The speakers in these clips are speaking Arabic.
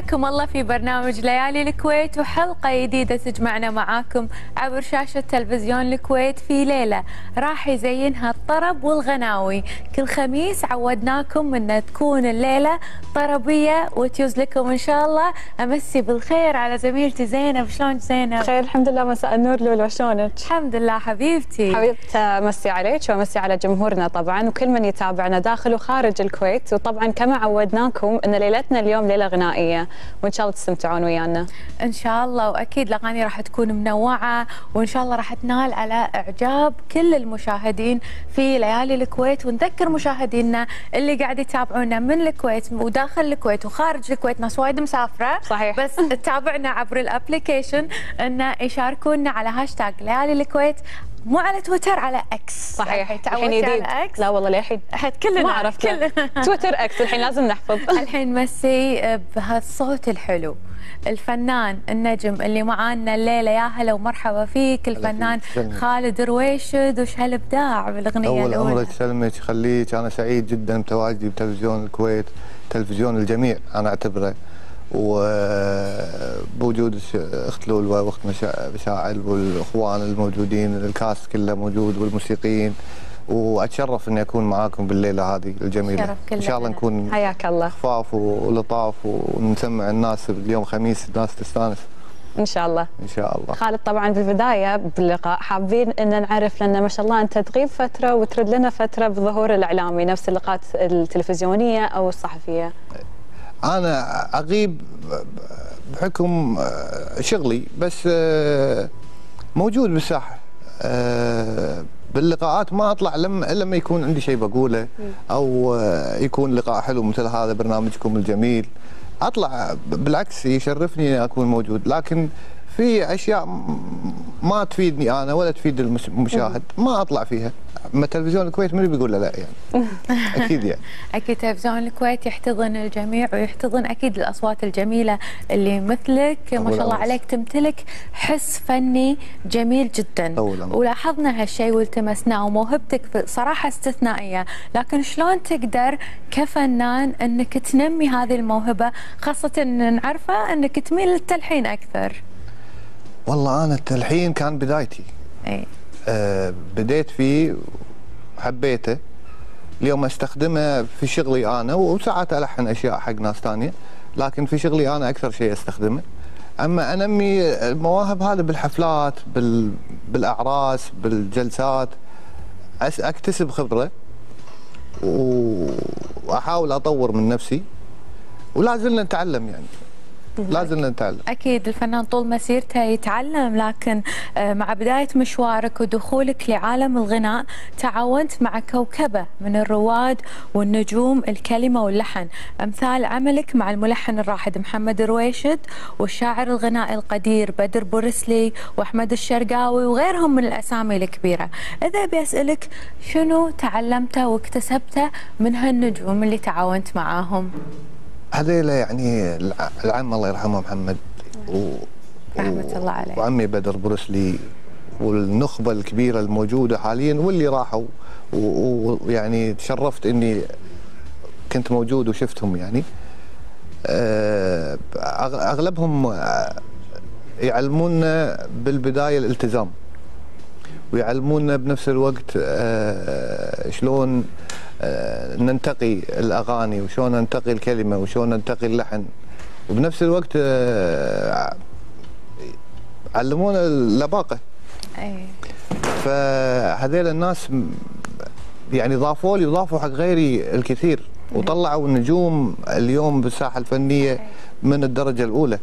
حياكم الله في برنامج ليالي الكويت وحلقة جديدة تجمعنا معاكم عبر شاشة تلفزيون الكويت في ليلة راح يزينها الطرب والغناوي. كل خميس عودناكم أن تكون الليلة طربية وتيوز لكم إن شاء الله. أمسي بالخير على زميلتي زينب. شلون زينب؟ خير الحمد لله. مساء النور لولو، شلونك؟ الحمد لله حبيبتي. حبيبت أمسي عليك وأمسي على جمهورنا طبعا وكل من يتابعنا داخل وخارج الكويت. وطبعا كما عودناكم أن ليلتنا اليوم ليلة غنائية وإن شاء الله تستمتعون ويانا إن شاء الله. وأكيد الأغاني راح تكون منوعة وإن شاء الله راح تنال على إعجاب كل المشاهدين في ليالي الكويت. ونذكر مشاهدينا اللي قاعد يتابعونا من الكويت وداخل الكويت وخارج الكويت، ناس وايد مسافرة صحيح بس تتابعنا عبر الابلكيشن، أن يشاركونا على هاشتاج ليالي الكويت، مو على تويتر، على اكس. صحيح الحين جديد. لا والله للحين كلنا ما عرفنا تويتر اكس، الحين لازم نحفظ. الحين مسي بهالصوت الحلو، الفنان النجم اللي معانا الليله، يا هلا ومرحبا فيك الفنان خالد الرويشد. وش هالابداع بالاغنيه الاولى. اول عمرك سلمك خليك، انا سعيد جدا بتواجدي بتلفزيون الكويت، تلفزيون الجميع انا اعتبره، وبوجود اخت لولو واخت مشاعل والاخوان الموجودين، الكاست كله موجود والموسيقيين، واتشرف اني اكون معاكم بالليله هذه الجميله. ان شاء الله نكون حياك الله خفاف ولطاف ونسمع الناس. اليوم خميس الناس تستانس ان شاء الله. ان شاء الله. خالد طبعا بالبدايه باللقاء حابين ان نعرف، لان ما شاء الله انت تغيب فتره وترد لنا فتره بالظهور الاعلامي، نفس اللقاءات التلفزيونيه او الصحفيه. أنا أغيب بحكم شغلي بس موجود بالساحة باللقاءات، ما أطلع لما يكون عندي شيء بقوله أو يكون لقاء حلو مثل هذا برنامجكم الجميل أطلع. بالعكس يشرفني أكون موجود، لكن في أشياء ما تفيدني أنا ولا تفيد المشاهد ما أطلع فيها. ما تلفزيون الكويت من اللي بيقول لا يعني اكيد يعني اكيد تلفزيون الكويت يحتضن الجميع ويحتضن اكيد الاصوات الجميله اللي مثلك. ما شاء الله عليك، تمتلك حس فني جميل جدا ولاحظنا هالشيء والتمسناه، وموهبتك صراحه استثنائيه. لكن شلون تقدر كفنان انك تنمي هذه الموهبه، خاصه إن نعرفه انك تميل للتلحين اكثر؟ والله انا التلحين كان بدايتي. اي بديت فيه وحبيته، اليوم استخدمه في شغلي انا، وساعات الحن اشياء حق ناس ثانيه، لكن في شغلي انا اكثر شيء استخدمه. اما انمي المواهب هذه بالحفلات، بالاعراس، بالجلسات، اكتسب خبره واحاول اطور من نفسي، ولا زلنا نتعلم يعني. لازم نتعلم. أكيد الفنان طول مسيرته يتعلم، لكن مع بداية مشوارك ودخولك لعالم الغناء تعاونت مع كوكبة من الرواد والنجوم الكلمة واللحن، أمثال عملك مع الملحن الراحد محمد الرويشد والشاعر الغنائي القدير بدر بورسلي وأحمد الشرقاوي وغيرهم من الأسامي الكبيرة. إذا بيسألك شنو تعلمته واكتسبته من هالنجوم اللي تعاونت معاهم؟ هذيلا يعني العم الله يرحمه محمد رحمة الله عليه، وعمي بدر بورسلي، والنخبة الكبيرة الموجودة حاليا واللي راحوا، ويعني تشرفت اني كنت موجود وشفتهم يعني. اغلبهم يعلمونا بالبداية الالتزام، ويعلمونا بنفس الوقت شلون ننتقي الاغاني، وشلون ننتقي الكلمه، وشلون ننتقي اللحن، وبنفس الوقت علمونا اللباقه. اي فهذيل الناس يعني ضافوا لي وضافوا حق غيري الكثير، وطلعوا النجوم اليوم بالساحه الفنيه من الدرجه الاولى.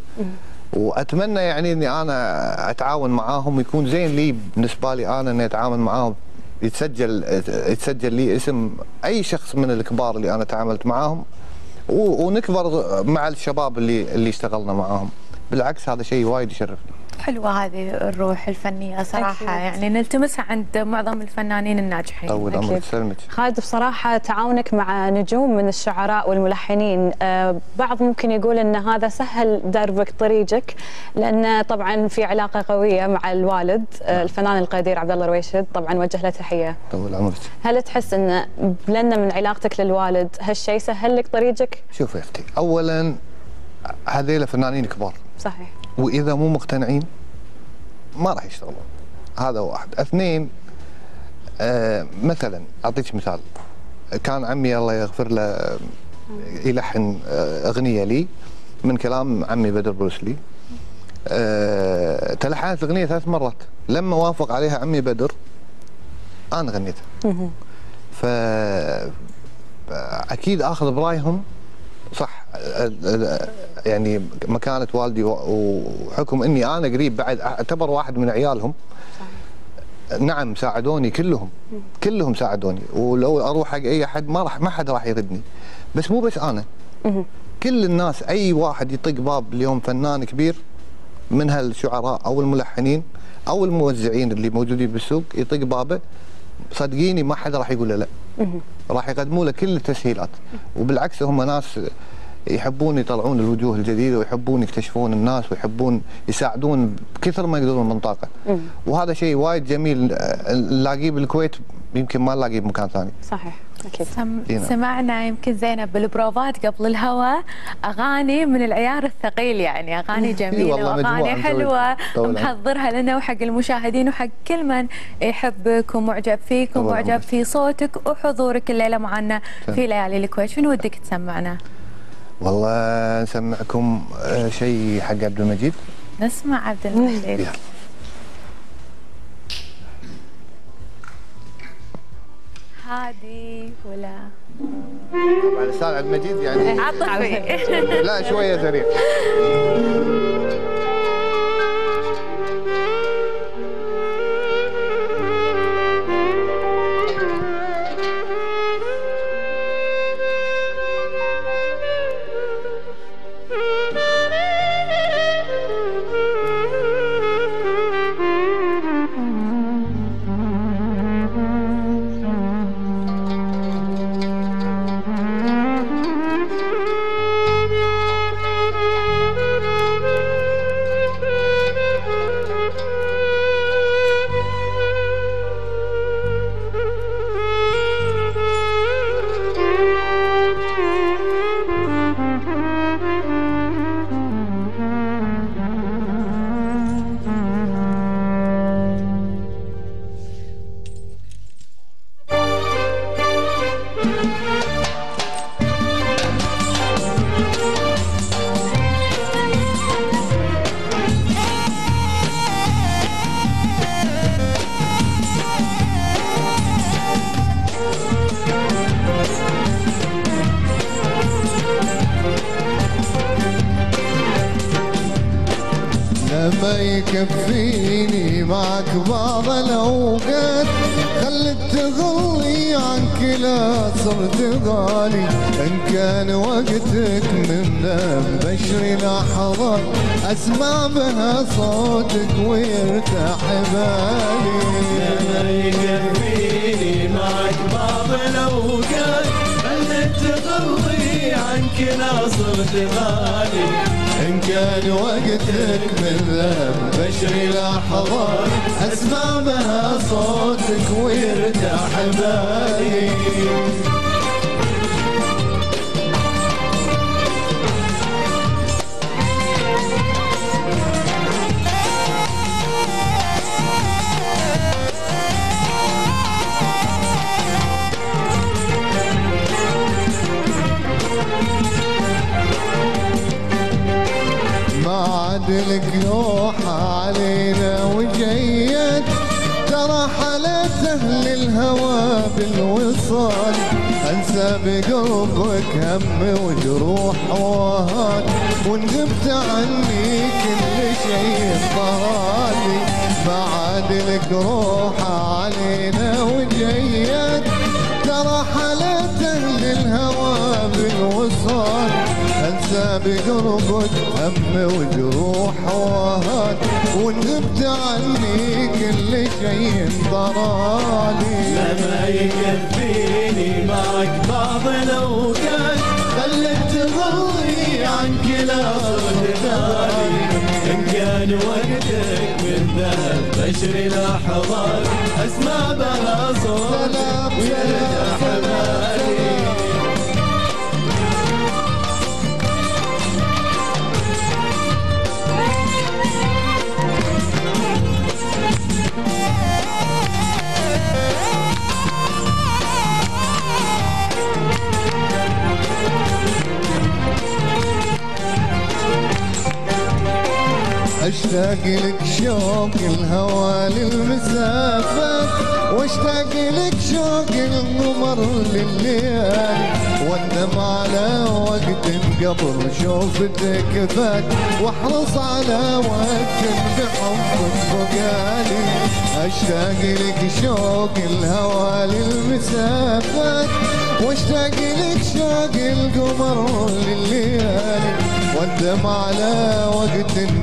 واتمنى يعني اني انا اتعاون معاهم، يكون زين لي بالنسبه لي انا اني اتعامل معاهم، يتسجل لي اسم اي شخص من الكبار اللي انا تعاملت معاهم، ونكبر مع الشباب اللي اشتغلنا معاهم. بالعكس هذا شيء وايد يشرفني. حلوه هذه الروح الفنيه صراحه، يعني نلتمسها عند معظم الفنانين الناجحين. طول عمرك سلمك. خالد بصراحه تعاونك مع نجوم من الشعراء والملحنين، بعض ممكن يقول ان هذا سهل دربك طريقك، لان طبعا في علاقه قويه مع الوالد الفنان القدير عبد الله رويشد، طبعا وجه له تحيه. طول عمرك. هل تحس ان لان من علاقتك للوالد هالشيء سهل لك طريقك؟ شوف يا اختي، اولا هذيلا فنانين كبار صحيح، واذا مو مقتنعين ما راح يشتغلون. هذا واحد. اثنين، مثلا اعطيك مثال، كان عمي الله يغفر له يلحن اغنيه لي من كلام عمي بدر بورسلي، تلحنت الاغنيه 3 مرات، لما وافق عليها عمي بدر انا غنيتها. ف اكيد اخذ برايهم صح، يعني مكانه والدي وحكم اني انا قريب بعد اعتبر واحد من عيالهم صحيح. نعم ساعدوني كلهم، كلهم ساعدوني، ولو اروح حق اي احد ما حد راح يردني، بس مو بس انا كل الناس. اي واحد يطق باب اليوم فنان كبير من هالشعراء او الملحنين او الموزعين اللي موجودين بالسوق يطق بابه، صدقيني ما حد راح يقول له لا، راح يقدموا له كل التسهيلات. وبالعكس هم ناس يحبون يطلعون الوجوه الجديده ويحبون يكتشفون الناس ويحبون يساعدون بكثر ما يقدرون من طاقه، وهذا شيء وايد جميل نلاقيه بالكويت يمكن ما نلاقيه بمكان ثاني. صحيح اكيد. سمعنا يمكن زينب بالبروفات قبل الهواء اغاني من العيار الثقيل، يعني اغاني جميله واغاني حلوه محضرها لنا وحق المشاهدين وحق كل من يحبك ومعجب فيك ومعجب في صوتك وحضورك الليله معنا في ليالي الكويت. شنو ودك تسمعنا؟ والله نسمعكم شيء حق عبد المجيد. نسمع عبد المجيد. هادي ولا طبعا لسان عبد المجيد يعني عطفي لا شويه سريع. يكفيني معك بعض الأوقات، خلت تغلي عنك لا صرت غالي، إن كان وقتك مملى ببشر لحظات أسمع بها صوتك ويرتاح بالي. لما يكفيني معك بعض الأوقات، خلت تغلي عنك لا صرت غالي، إن كان وقتك مذاب بشري لحظات أسمع بها صوتك ويرتاح بالي. عدلك لوحة علينا وجيت، ترى حالات أهل الهوى بالوصال، أنسى بقلبك هم وجروح وهان، وإن غبت عني كل شيء طالي، ما عدلك روحة علينا وجيت، ترى حالات أهل الهوى بالوصال، أنسى بقربك هم وجروح وهات، وإن غبت عني كل شيء ضرالي. لما يكفيني معك بعض الأوقات، خلت تضلي عنك لا صدقالي، إن كان وقتك من ذا بشري لحظات أسمع بها صوتك ويرتاح بالي. واشتاق لك شوق الهوى للمسافات، واشتاق لك شوق القمر للليل، واندم على وقت قبل شوفتك فات، واحرص على وقت بحبك بقالي، اشتاق لك شوق الهوى للمسافات، واشتاق لك شوق القمر للليل، واندم على وقت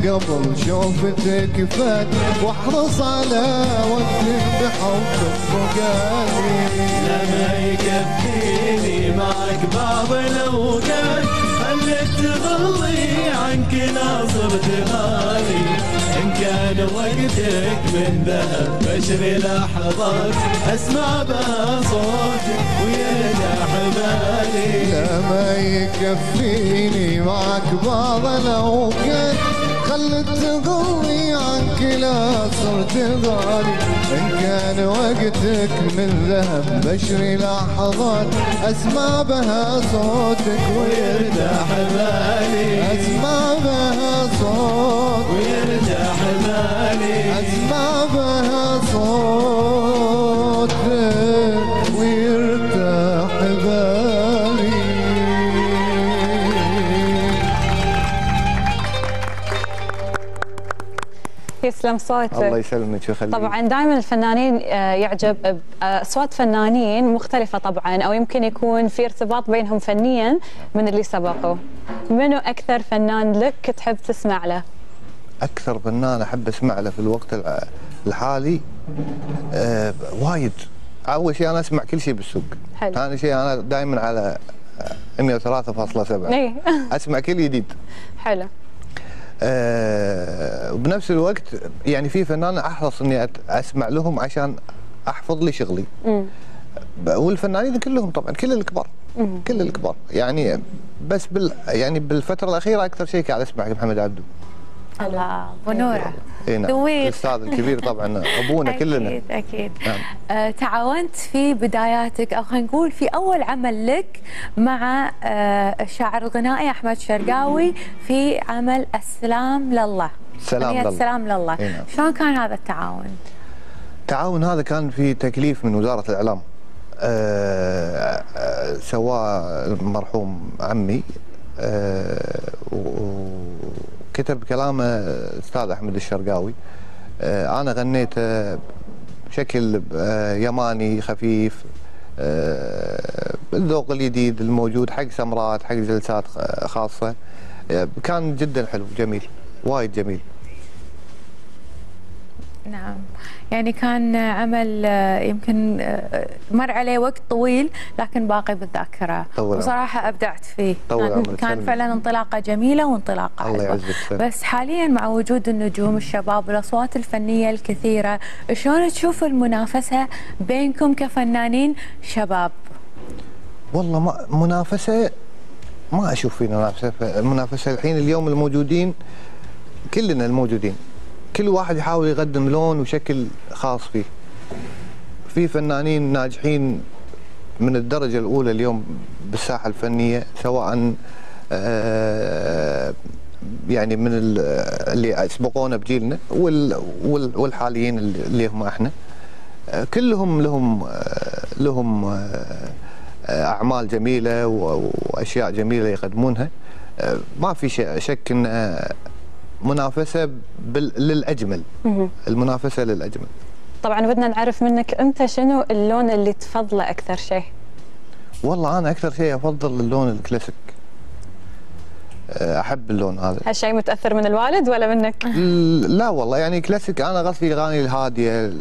قبل شوفتك فات، واحرص على وقت بحبك فقالي. لما يكفيني معك بعض الاوقات، خليت تظلي عنك ناصرت غالي، ان كان وقتك من ذهب بشري لحظات، اسمع بها صوتك ويا حبالي. لما يكفيني معك بعض الاوقات، خلت تضلي عنك لا صرت غالي، ان كان وقتك من ذهب بشري لحظات، اسمع بها صوتك ويرتاح بالي، اسمع بها صوت ويرتاح بالي، اسمع بها صوتك ويرتاح بالي. يسلم صوتك. الله يسلمك ويخليك. طبعا دائما الفنانين يعجب باصوات فنانين مختلفه طبعا، او يمكن يكون في ارتباط بينهم فنيا من اللي سبقوا. منو اكثر فنان لك تحب تسمع له؟ اكثر فنان احب اسمع له في الوقت الحالي وايد. اول شيء انا اسمع كل شيء بالسوق. حلو. ثاني شيء انا دائما على 103.7 اسمع كل جديد. حلو. وبنفس الوقت يعني في فنان احرص اني اسمع لهم عشان احفظ لي شغلي. والفنانين كلهم طبعا، كل الكبار كل الكبار يعني، بس يعني بالفتره الاخيره اكثر شيء قاعد اسمع محمد عبده. الله ونوره. اي نعم. الاستاذ الكبير طبعا ابونا كلنا. اكيد اكيد. نعم. تعاونت في بداياتك، او خلينا نقول في اول عمل لك، مع الشاعر الغنائي احمد الشرقاوي في عمل السلام لله. سلام لله. سلام لله. إيه نعم. شلون كان هذا التعاون؟ التعاون هذا كان في تكليف من وزاره الاعلام. سواه المرحوم عمي، كتب كلامه الاستاذ احمد الشرقاوي. انا غنيت بشكل يماني خفيف، الذوق الجديد الموجود حق سمرات، حق جلسات خاصه. كان جدا حلو، جميل، وايد جميل. نعم، يعني كان عمل يمكن مر عليه وقت طويل لكن باقي بالذاكره، وصراحه ابدعت فيه. كان فعلا انطلاقه جميله وانطلاقه حلوه. بس حاليا مع وجود النجوم الشباب والاصوات الفنيه الكثيره، شلون تشوف المنافسه بينكم كفنانين شباب؟ والله منافسه ما اشوف في منافسه. المنافسه الحين اليوم الموجودين كلنا الموجودين، كل واحد يحاول يقدم لون وشكل خاص فيه. في فنانين ناجحين من الدرجة الأولى اليوم بالساحة الفنية، سواء يعني من اللي سبقونا بجيلنا والحاليين اللي هم احنا، كلهم لهم أعمال جميلة وأشياء جميلة يقدمونها. ما في شك أن منافسة للأجمل. المنافسة للأجمل. طبعا بدنا نعرف منك أنت شنو اللون اللي تفضله أكثر شيء؟ والله أنا أكثر شيء أفضل اللون الكلاسيك. أحب اللون هذا. هالشيء متأثر من الوالد ولا منك؟ لا والله، يعني كلاسيك. أنا قصدي الأغاني الهادية،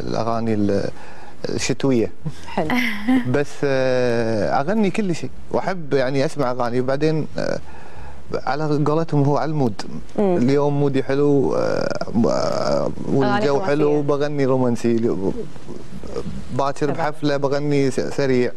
الأغاني الشتوية. حلو. بس أغني كل شيء، وأحب يعني أسمع أغاني، وبعدين على قولتهم هو على المود. اليوم مودي حلو والجو حلو، بغني رومانسي. باكر بحفله بغني سريع،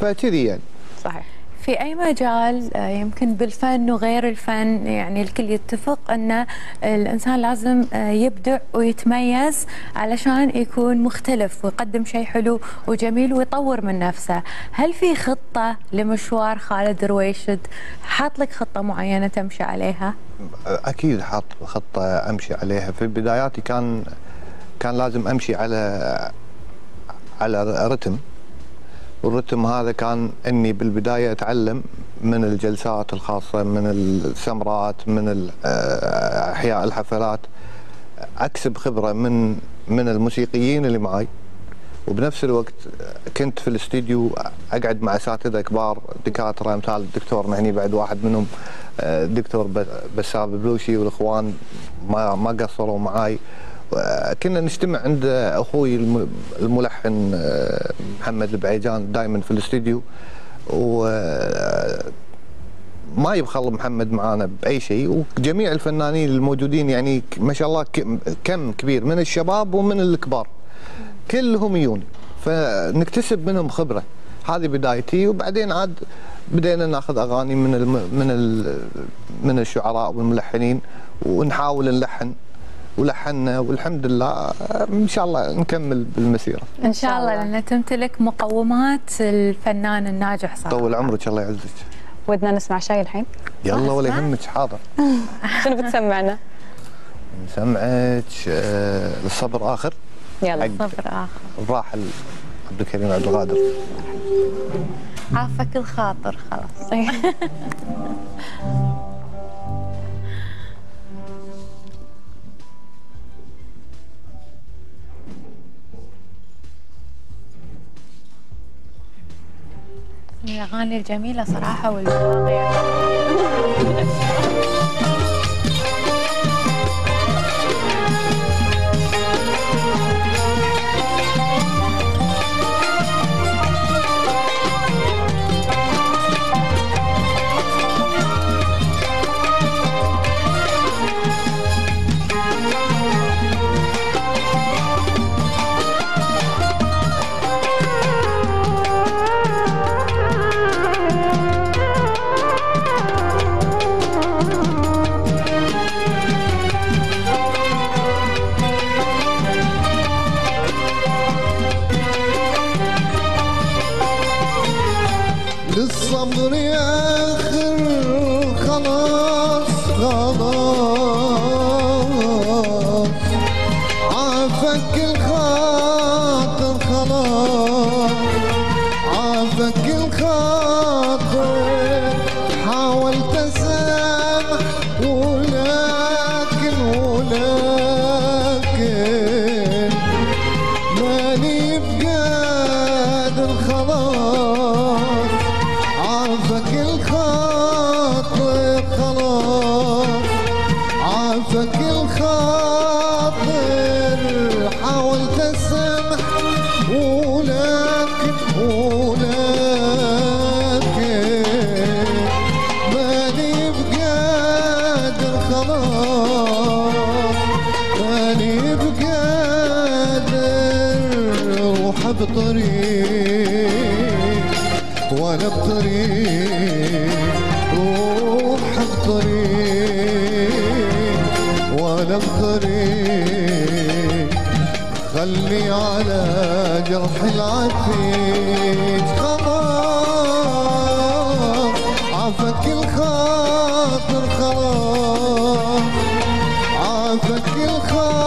فكذي يعني. صحيح. في أي مجال يمكن بالفن وغير الفن، يعني الكل يتفق أن الإنسان لازم يبدع ويتميز علشان يكون مختلف ويقدم شيء حلو وجميل ويطور من نفسه. هل في خطة لمشوار خالد الرويشد؟ حاط لك خطة معينة تمشي عليها؟ أكيد حاط خطة أمشي عليها. في بداياتي كان لازم أمشي على رتم، والرتم هذا كان اني بالبدايه اتعلم من الجلسات الخاصه، من السمرات، من احياء الحفلات، اكسب خبره من الموسيقيين اللي معي، وبنفس الوقت كنت في الاستديو اقعد مع اساتذه كبار، دكاتره امثال الدكتور مهني، بعد واحد منهم الدكتور بسام البلوشي، والاخوان ما قصروا معي. كنا نجتمع عند اخوي الملحن محمد البعيجان دائما في الاستديو، وما يبخل محمد معانا باي شيء، وجميع الفنانين الموجودين يعني ما شاء الله كم كبير من الشباب ومن الكبار كلهم يجون، فنكتسب منهم خبره. هذه بدايتي، وبعدين عاد بدينا ناخذ اغاني من الشعراء والملحنين ونحاول نلحن، ولحنا والحمد لله ان شاء الله نكمل بالمسيره ان شاء الله، لان تمتلك مقومات الفنان الناجح صراحه. طول عمرك الله يعزك. ودنا نسمع شيء الحين. يلا ولا يهمك. حاضر. شنو بتسمعنا؟ نسمعك الصبر اخر. يلا الصبر اخر. الراحل عبد الكريم عبد القادر. عافك الخاطر خلاص. الأغاني الجميلة صراحة والمواضيع. خلي على جرح العتيق خلاص، عافك الخاطر خلاص، عافك الخاطر.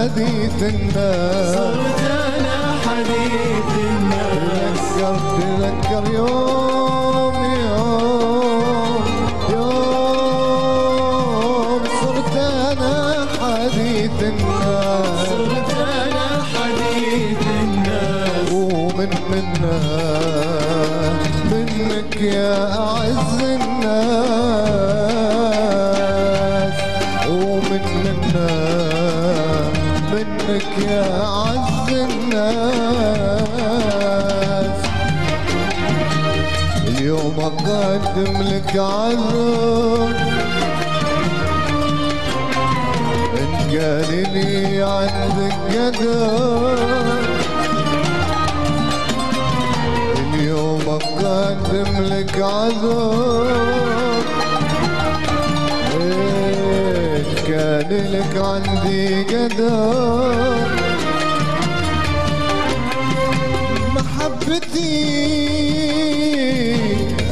حديث الناس، صرت أنا حديث الناس. تذكر يوم يوم يوم، صرت أنا حديث الناس، صرت أنا حديث الناس. ومن منك يا أعز الناس، ومن منك يا أعز الناس. اليوم أقدم لك عذر إن قال لي عندك قدر. اليوم أقدم لك عذر إن كان لك عندي قدر. محبتي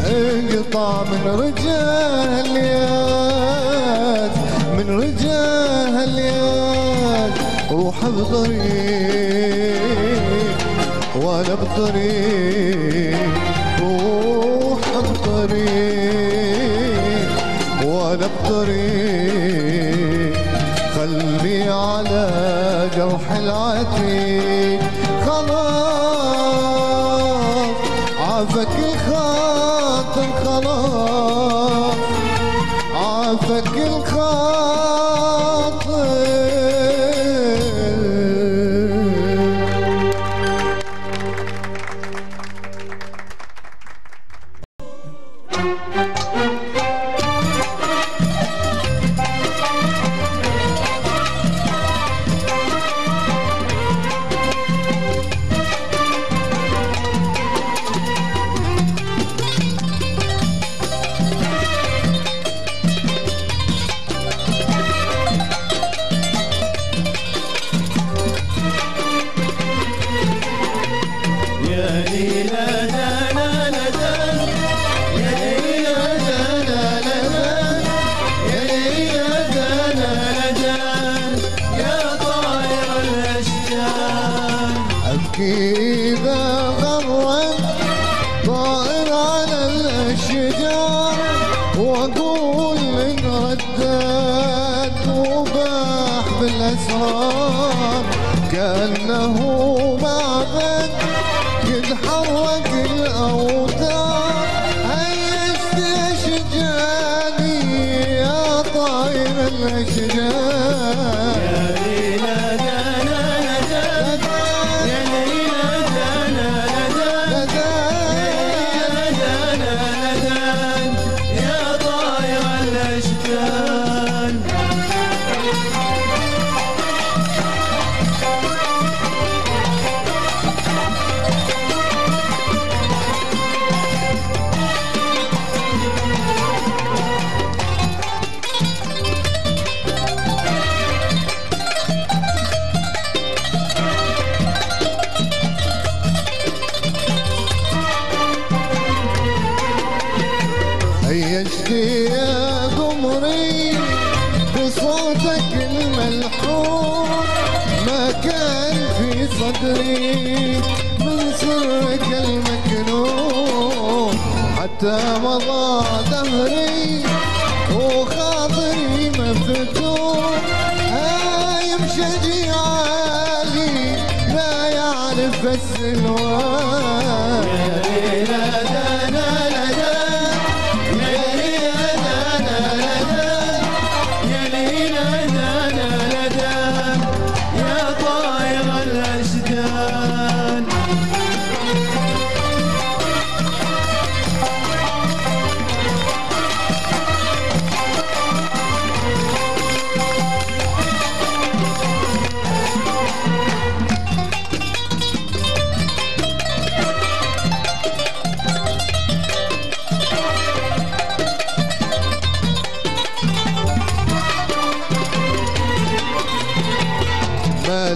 انقطع من رجال ياس، من رجال ياس. روح بطريق وانا بطريق، روح بطريق وانا بطريق. خلي على جرح العتيق، خلاص عافك الخاطر، خلاص عافك الخاطر. من سرك المكنون حتى مضى دهري وخاطري مفتون. هايم شجي عالي لا يعرف السلوان.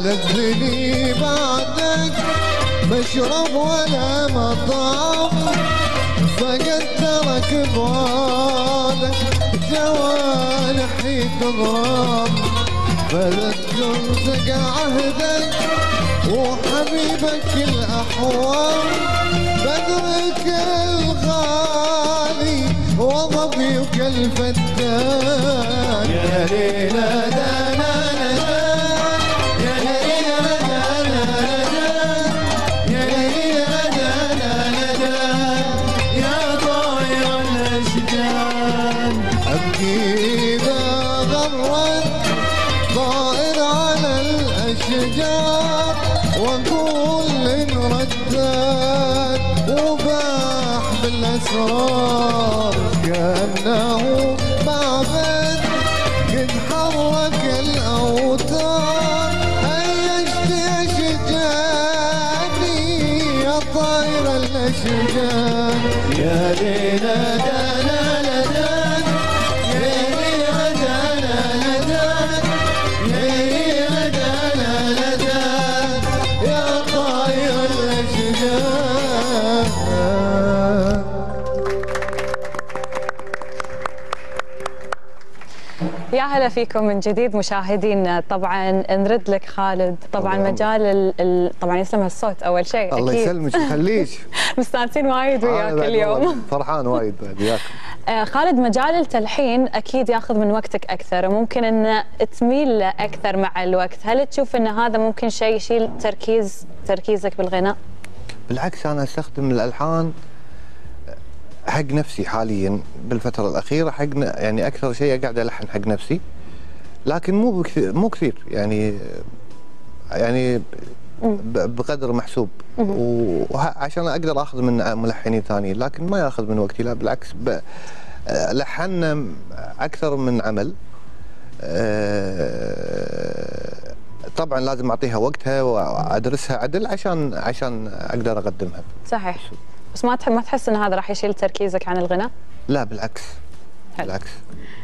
لذني بعدك بشرب ولا مطعم، فقد ترك بعدك جوانحي تضرب. فلا تنسق عهدك وحبيبك الأحوال بدرك الغالي وضبيك الفتان يا ليلى دانا كأنه معبد قد حرك الأوتار هيجت يا شجاني يا طائر الأشجان يا ليلى دانا لدان يا ليلى دانا لدان يا ليلى دانا لدان يا طائر الأشجان. يا هلا فيكم من جديد مشاهدينا. طبعا نرد لك خالد. طبعا مجال طبعا يسلم هالصوت اول شيء. الله يسلمك ويخليك. مستانسين وايد وياك اليوم. فرحان وايد وياكم. خالد مجال التلحين اكيد ياخذ من وقتك اكثر وممكن ان تميل له اكثر مع الوقت، هل تشوف ان هذا ممكن شيء يشيل تركيزك بالغناء؟ بالعكس انا استخدم الالحان حق نفسي حاليا بالفترة الأخيرة حق يعني أكثر شيء قاعد ألحن حق نفسي، لكن مو كثير يعني بقدر محسوب، وعشان أقدر آخذ من ملحنين ثانيين، لكن ما ياخذ من وقتي، لا بالعكس لحنا أكثر من عمل. طبعا لازم أعطيها وقتها وأدرسها عدل عشان أقدر أقدمها. صحيح. بس ما تحس ان هذا راح يشيل تركيزك عن الغناء؟ لا بالعكس. حلو. بالعكس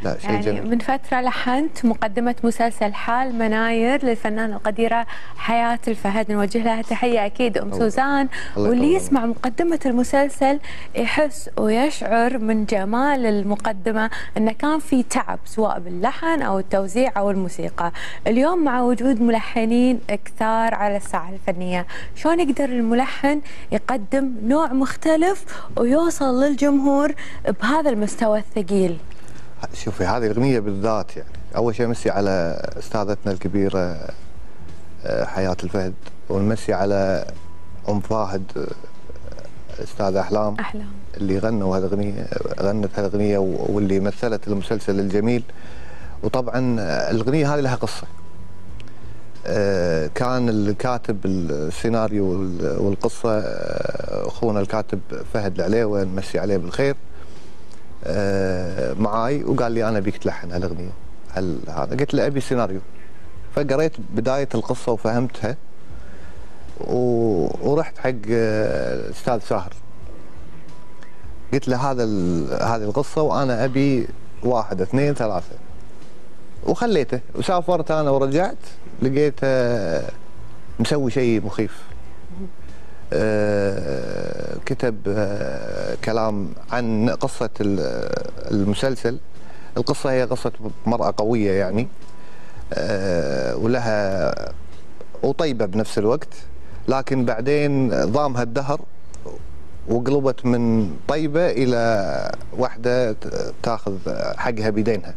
لا شيء يعني جميل. من فتره لحنت مقدمه مسلسل حال مناير للفنانه القديره حياه الفهد، نوجه لها تحيه اكيد ام سوزان. واللي يسمع مقدمه المسلسل يحس ويشعر من جمال المقدمه انه كان في تعب سواء باللحن او التوزيع او الموسيقى. اليوم مع وجود ملحنين كثار على الساحه الفنيه، شلون يقدر الملحن يقدم نوع مختلف ويوصل للجمهور بهذا المستوى الثقيل؟ شوفي هذه الاغنيه بالذات يعني اول شيء مسي على استاذتنا الكبيره حياه الفهد، ونمسي على ام فهد استاذه احلام اللي غنت هالاغنيه واللي مثلت المسلسل الجميل. وطبعا الاغنيه هذه لها قصه، كان الكاتب السيناريو والقصه اخونا الكاتب فهد العليوه، نمسي عليه بالخير، معاي وقال لي انا بيك تلحن هالاغنيه. هذا قلت له ابي سيناريو، فقريت بدايه القصه وفهمتها ورحت حق الاستاذ شاهر قلت له هذه القصه وانا ابي 1 2 3، وخليته وسافرت انا ورجعت لقيته مسوي شيء مخيف. كتب كلام عن قصة المسلسل. القصة هي قصة مرأة قوية يعني ولها وطيبة بنفس الوقت، لكن بعدين ضامها الدهر وقلبت من طيبة إلى واحدة تاخذ حقها بيدينها.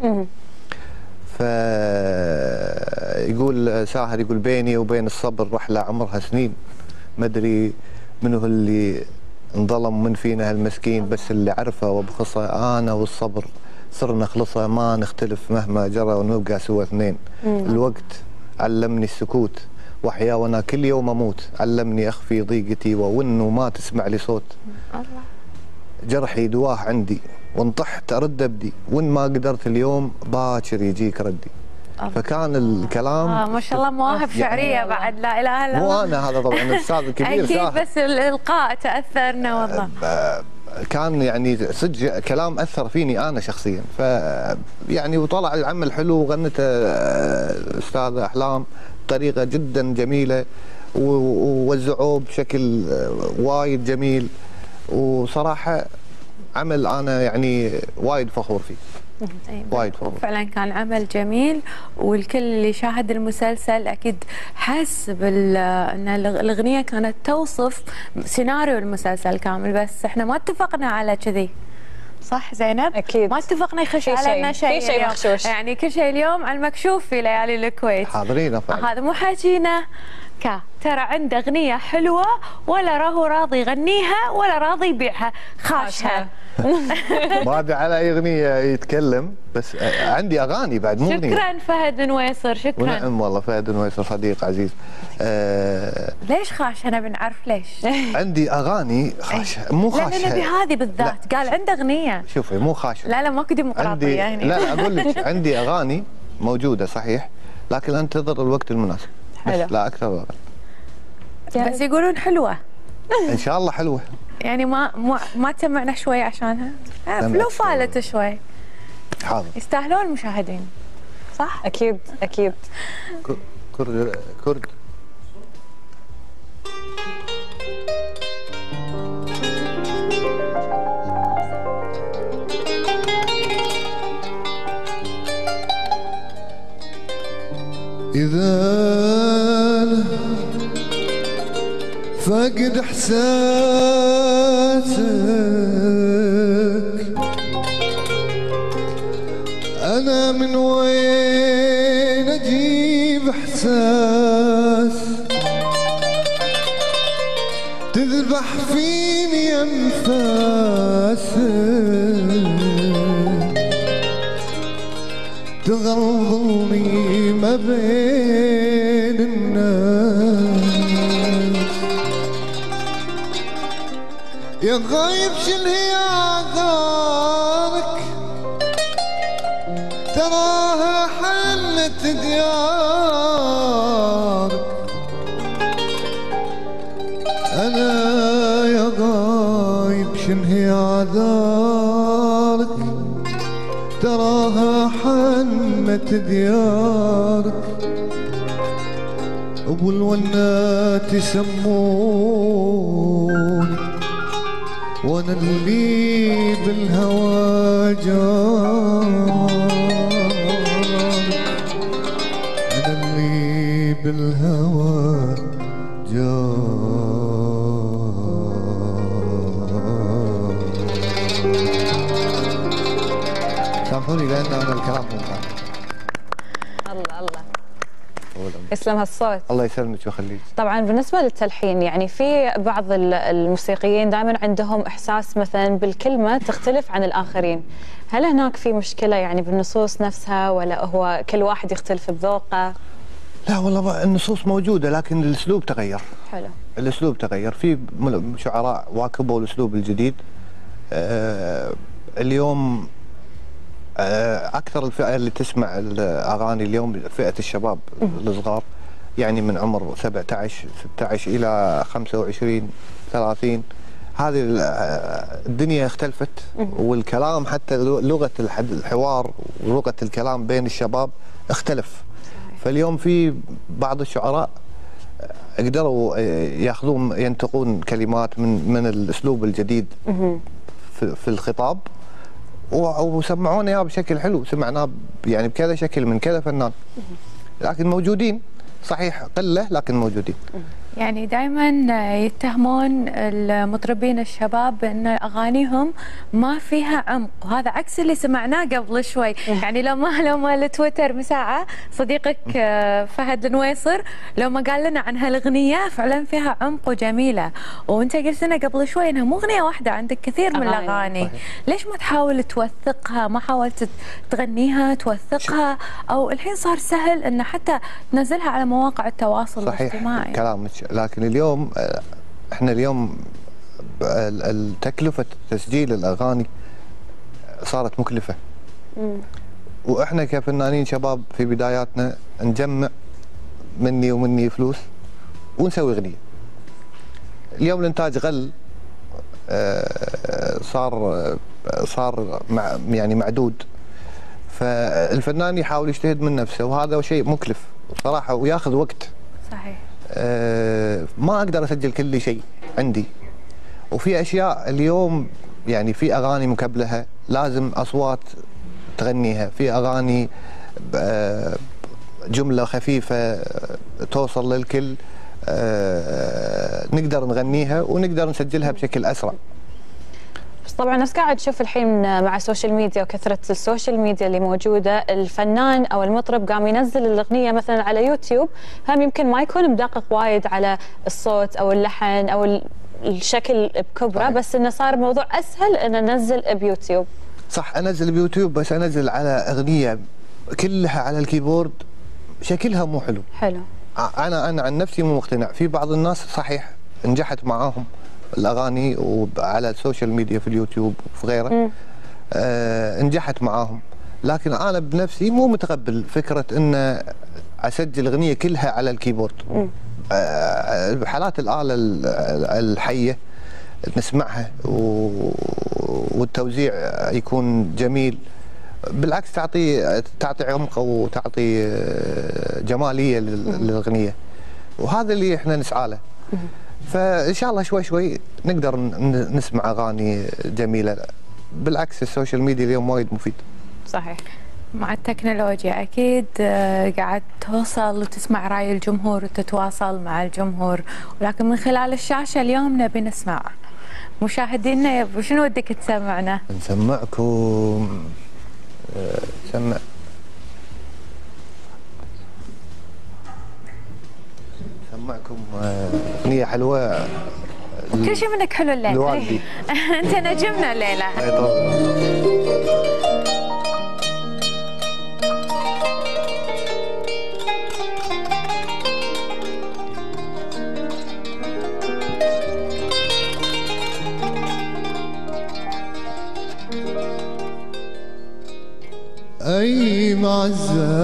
فيقول شاهر يقول بيني وبين الصبر رحلة عمرها سنين، ما ادري منو اللي انظلم من فينا هالمسكين، بس اللي عرفه وبخصه انا والصبر صرنا خلصه، ما نختلف مهما جرى ونبقى سوى اثنين. الوقت علمني السكوت وحيا وانا كل يوم اموت، علمني اخفي ضيقتي وانه ما تسمع لي صوت. جرحي دواه عندي وان طحت ارد ابدي، وان ما قدرت اليوم باكر يجيك ردي. فكان الكلام ما شاء الله مواهب شعريه يعني بعد. لا اله الا الله. مو انا هذا طبعا الاستاذ الكبير اكيد ساحر. بس الالقاء تاثرنا والله. كان يعني صدق كلام اثر فيني انا شخصيا، ف يعني وطلع العمل حلو وغنته استاذه احلام بطريقه جدا جميله ووزعوه بشكل وايد جميل، وصراحه عمل انا يعني وايد فخور فيه. وايد فخور. فعلا كان عمل جميل، والكل اللي شاهد المسلسل اكيد حس ان الاغنيه كانت توصف سيناريو المسلسل كامل، بس احنا ما اتفقنا على كذي. صح زينب؟ اكيد ما اتفقنا يخش علينا شيء، في شيء مخشوش، يعني كل شيء اليوم على المكشوف في ليالي الكويت. حاضرين فعلا. هذا مو حاجينا ترى عنده اغنيه حلوه ولا راهو راضي يغنيها ولا راضي يبيعها، خاشها. ما ادري على اي اغنيه يتكلم، بس عندي اغاني بعد مو اغنيه. شكرا فهد النواصر، شكرا. ونعم والله فهد النواصر صديق عزيز. ليش خاش؟ انا بنعرف ليش. عندي اغاني خاش، مو خاش. لا بهذه بالذات، قال عنده اغنيه. شوفي مو خاش. لا ماكو ديمقراطيه هنا. لا اقول لك عندي اغاني موجوده صحيح، لكن انتظر الوقت المناسب. حلو. لا اكثر ولا اقل. بس يقولون حلوه. ان شاء الله حلوه. يعني ما تسمعنا شوي عشانها؟ لو فالت شوي. حاضر. يستاهلون المشاهدين. صح؟ اكيد اكيد. كرد إذا فقد إحساسك أنا من وين أجيب إحساس تذبح فيني أنفاسك تغلظني ما بين الناس يا غايب شل هي عذارك تراها حلت ديارك أنا يا غايب شل هي عذارك تراها حنت ديارك أبو الونات يسموني وأنا اللي بالهوى جارك أنا اللي بالهوى جارك سامحوني لأن أنا الكلام مو صح. الله يسلم هالصوت. الله يسلمك ويخليك. طبعا بالنسبه للتلحين يعني في بعض الموسيقيين دائما عندهم احساس مثلا بالكلمه تختلف عن الاخرين، هل هناك في مشكله يعني بالنصوص نفسها ولا هو كل واحد يختلف بذوقه؟ لا والله النصوص موجوده لكن الاسلوب تغير. حلو. الاسلوب تغير، في شعراء واكبوا الاسلوب الجديد. اليوم أكثر الفئة اللي تسمع الأغاني اليوم فئة الشباب الصغار، يعني من عمر 17 16 إلى 25 30. هذه الدنيا اختلفت، والكلام حتى لغة الحوار ولغة الكلام بين الشباب اختلف. فاليوم في بعض الشعراء قدروا ياخذون ينتقون كلمات من الأسلوب الجديد في الخطاب، وسمعونا اياه بشكل حلو، سمعناه يعني بكذا شكل من كذا فنان. لكن موجودين صحيح قله لكن موجودين. يعني دائما يتهمون المطربين الشباب ان اغانيهم ما فيها عمق، وهذا عكس اللي سمعناه قبل شوي. يعني لما التويتر مساعه صديقك فهد النواصر لما قال لنا عن هالاغنيه فعلا فيها عمق وجميله، وانت قلت لنا قبل شوي انها مو اغنيه واحده، عندك كثير من الاغاني. ليش ما تحاول توثقها؟ ما حاولت تغنيها توثقها؟ او الحين صار سهل ان حتى تنزلها على مواقع التواصل الاجتماعي. صحيح. لكن اليوم احنا اليوم تكلفة تسجيل الأغاني صارت مكلفة، واحنا كفنانين شباب في بداياتنا نجمع مني فلوس ونسوي أغنية. اليوم الإنتاج غل، صار يعني معدود، فالفنان يحاول يجتهد من نفسه، وهذا شيء مكلف صراحة وياخذ وقت. صحيح. ما اقدر اسجل كل شيء عندي، وفي اشياء اليوم يعني في اغاني مكبلها لازم اصوات تغنيها، في اغاني جمله خفيفه توصل للكل نقدر نغنيها ونقدر نسجلها بشكل اسرع. بس طبعا الناس قاعد تشوف الحين مع السوشيال ميديا وكثره السوشيال ميديا اللي موجوده، الفنان او المطرب قام ينزل الاغنيه مثلا على يوتيوب، هم يمكن ما يكون مدقق وايد على الصوت او اللحن او الشكل بكبره، بس انه صار موضوع اسهل ان انزل بيوتيوب. صح، انزل بيوتيوب، بس انزل على اغنيه كلها على الكيبورد شكلها مو حلو. حلو. انا عن نفسي مو مقتنع. في بعض الناس صحيح نجحت معاهم الاغاني وعلى السوشيال ميديا في اليوتيوب وفي غيره، نجحت معاهم، لكن انا بنفسي مو متقبل فكره ان اسجل اغنيه كلها على الكيبورد. حالات الآلة الحية نسمعها والتوزيع يكون جميل، بالعكس تعطي عمق وتعطي جمالية للأغنية، وهذا اللي احنا نسعى له. فإن شاء الله شوي شوي نقدر نسمع أغاني جميلة. بالعكس السوشيال ميديا اليوم وايد مفيد. صحيح، مع التكنولوجيا أكيد قاعد توصل وتسمع رأي الجمهور وتتواصل مع الجمهور، ولكن من خلال الشاشة اليوم نبي نسمع مشاهدينا. يبو شنو ودك تسمعنا؟ نسمعكم سمع سمعكم أغنية حلوة. كل شيء منك حلو الليلة. أنت نجمنا الليلة. أي معزة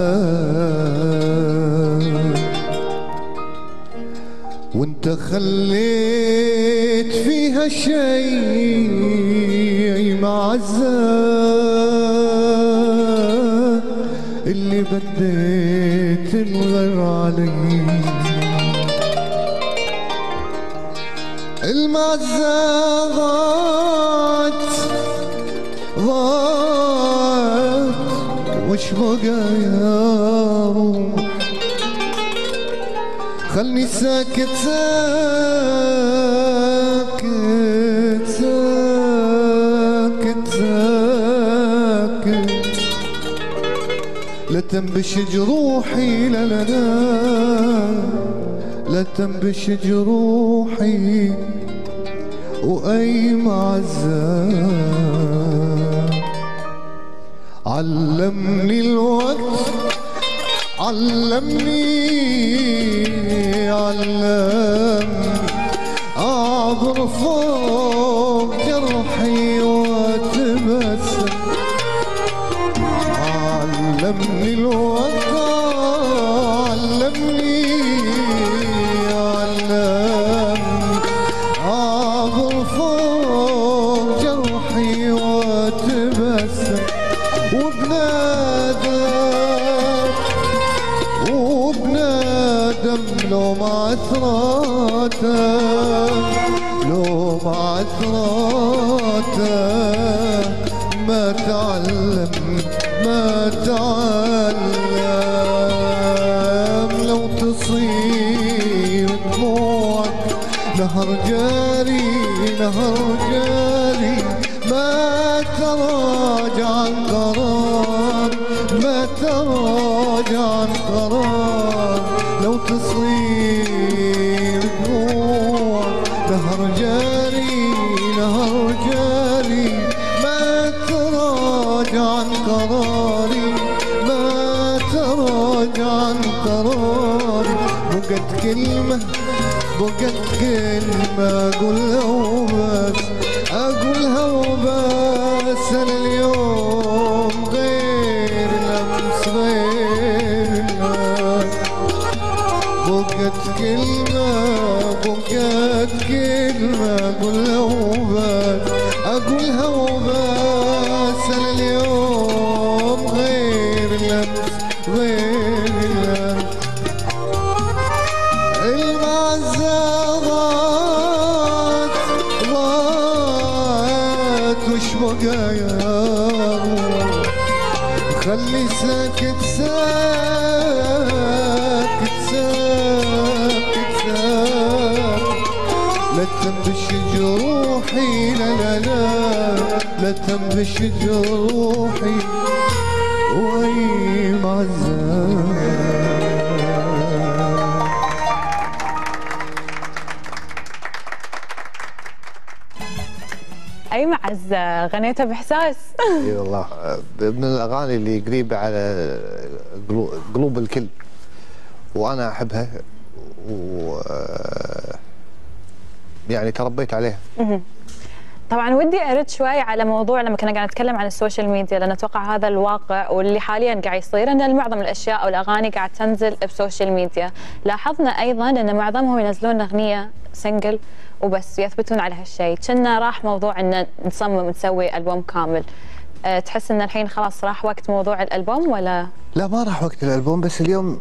وانت خليت فيها شيء، أي معزة اللي بديت نغير علي، المعزة ضاعت وش بقى يا روح، خلني ساكت ساكت ساكت ساكت، لا تنبش جروحي، لا لا لا لا تنبش جروحي، وأي معزة علمني الوقت، علمني أعبر فوق جرحي وأتبسم، علمني الوقت، علمني أعبر فوق جرحي وأتبسم، وبنادم لو معثراته، لو معثراته ما تعلم، ما تعلم، لو تصيب دموعك نهر جاري، نهر جاري، ما تراجع عن قرار، ما تراجع عن قرار، لو تصيب دموع نهر جاري، نهر جاري، ما تراجع عن قراري، ما تراجع عن قراري، بقت كلمة، بقت كلمة أقولها وبس، أقولها وبس، أنا اليوم غير الأمس غير الناس، بقت كلمة، بقت كلمة أقولها وبس، أقولها وبس، أنا اليوم غير الأمس غير الناس، المعزة ضاعت خلي ساكت ساكت ساكت ساكت، لا تنبش جروحي، لا لا لا لا تنبش جروحي وأي معزة. اي معزه غنيتها باحساس. اي والله من الاغاني اللي قريبه على قلوب الكل وانا احبها و يعني تربيت عليها. طبعا ودي ارد شوي على موضوع لما كنا قاعد نتكلم عن السوشيال ميديا، لان اتوقع هذا الواقع واللي حاليا قاعد يصير ان معظم الاشياء او الاغاني قاعد تنزل بسوشيال ميديا. لاحظنا ايضا ان معظمهم ينزلون اغنيه سنجل وبس يثبتون على هالشيء، كنا راح موضوع ان نصمم نسوي البوم كامل. تحس ان الحين خلاص راح وقت موضوع الالبوم ولا؟ لا ما راح وقت الالبوم، بس اليوم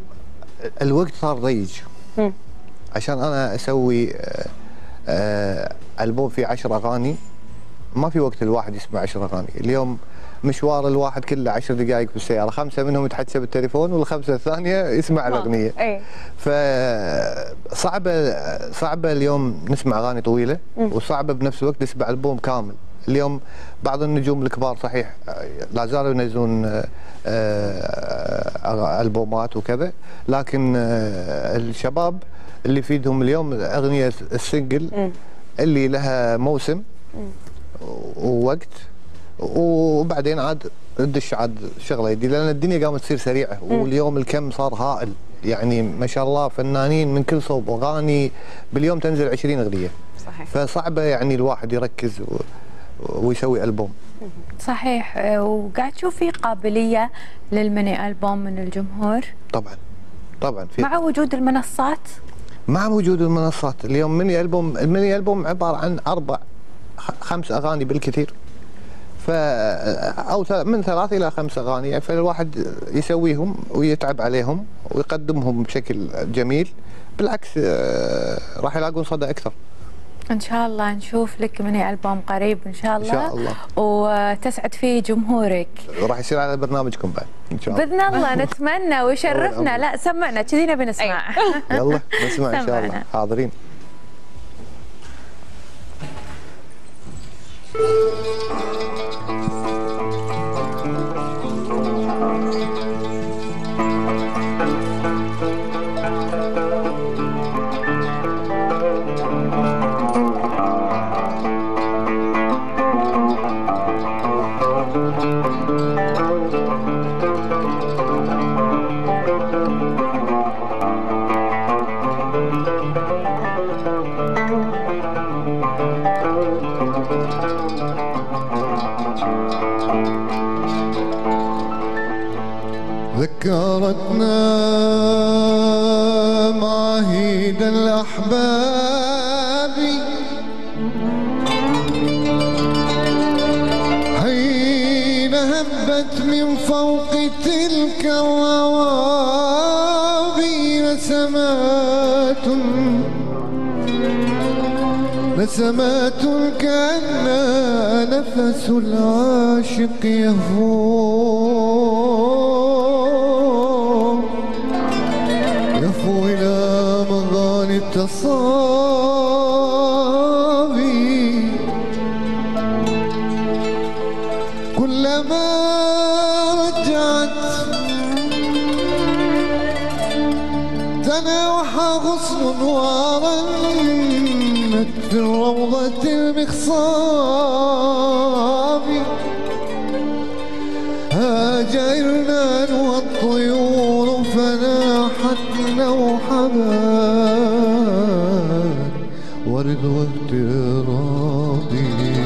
الوقت صار ضيق. عشان انا اسوي البوم فيه 10 اغاني ما في وقت الواحد يسمع 10 اغاني، اليوم مشوار الواحد كله 10 دقائق بالسياره، 5 منهم يتحدث بالتليفون والخمسه الثانيه يسمع الاغنيه. اي فصعبه اليوم نسمع اغاني طويله وصعبه بنفس الوقت نسمع البوم كامل. اليوم بعض النجوم الكبار صحيح لا زالوا ينزلون البومات وكذا، لكن الشباب اللي يفيدهم اليوم اغنيه السنجل اللي لها موسم ووقت وبعدين عاد ندش عاد شغله جديده، لان الدنيا قامت تصير سريعه واليوم الكم صار هائل، يعني ما شاء الله فنانين من كل صوب واغاني باليوم تنزل 20 اغنيه. صحيح. فصعبه يعني الواحد يركز ويسوي البوم. صحيح. وقاعد تشوف في قابليه للميني البوم من الجمهور؟ طبعا طبعا، في مع وجود المنصات. مع وجود المنصات اليوم ميني البوم، الميني البوم عباره عن 4-5 اغاني بالكثير، او من 3 إلى 5 اغاني، فالواحد يسويهم ويتعب عليهم ويقدمهم بشكل جميل، بالعكس راح يلاقون صدى اكثر. ان شاء الله نشوف لك ميني البوم قريب ان شاء الله. ان شاء الله. وتسعد فيه جمهورك. راح يصير على برنامجكم بعد ان شاء الله. باذن الله نتمنى ويشرفنا. لا سمعنا كذي نبي نسمع. يلا نسمع ان شاء الله. حاضرين. ذكرتنا معاهد الأحباب حين هبت من فوق تلك الروابي نسمات نسمات كأنها نفس العاشق يهفو إلى مغاني التصابي. كلما رجعت تناوح غصن وارنت في روضة المخصاب، هاج إرنان والطيور فناحت نوحبان ورد واغترابي.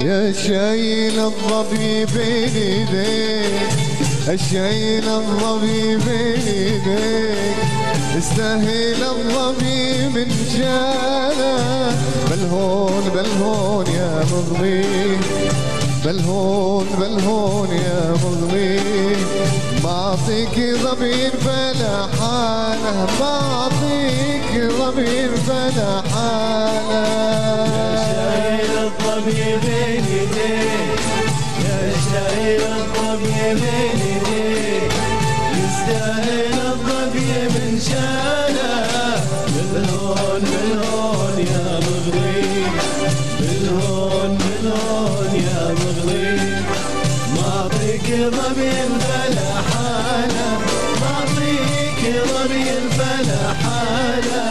يا شايل الظبي بين يديك، يا شايل الظبي بين يديك، استاهل الظبي من شانه. بالهون بالهون يا مغني، بالهون بالهون يا مغني، بعطيك ضمير بلا حاله، بعطيك ضمير بلا حاله. يا شايل الظبي شلون يا مغلي ما طيك ضبين فلا حالة ما طيك ضبين فلا حالة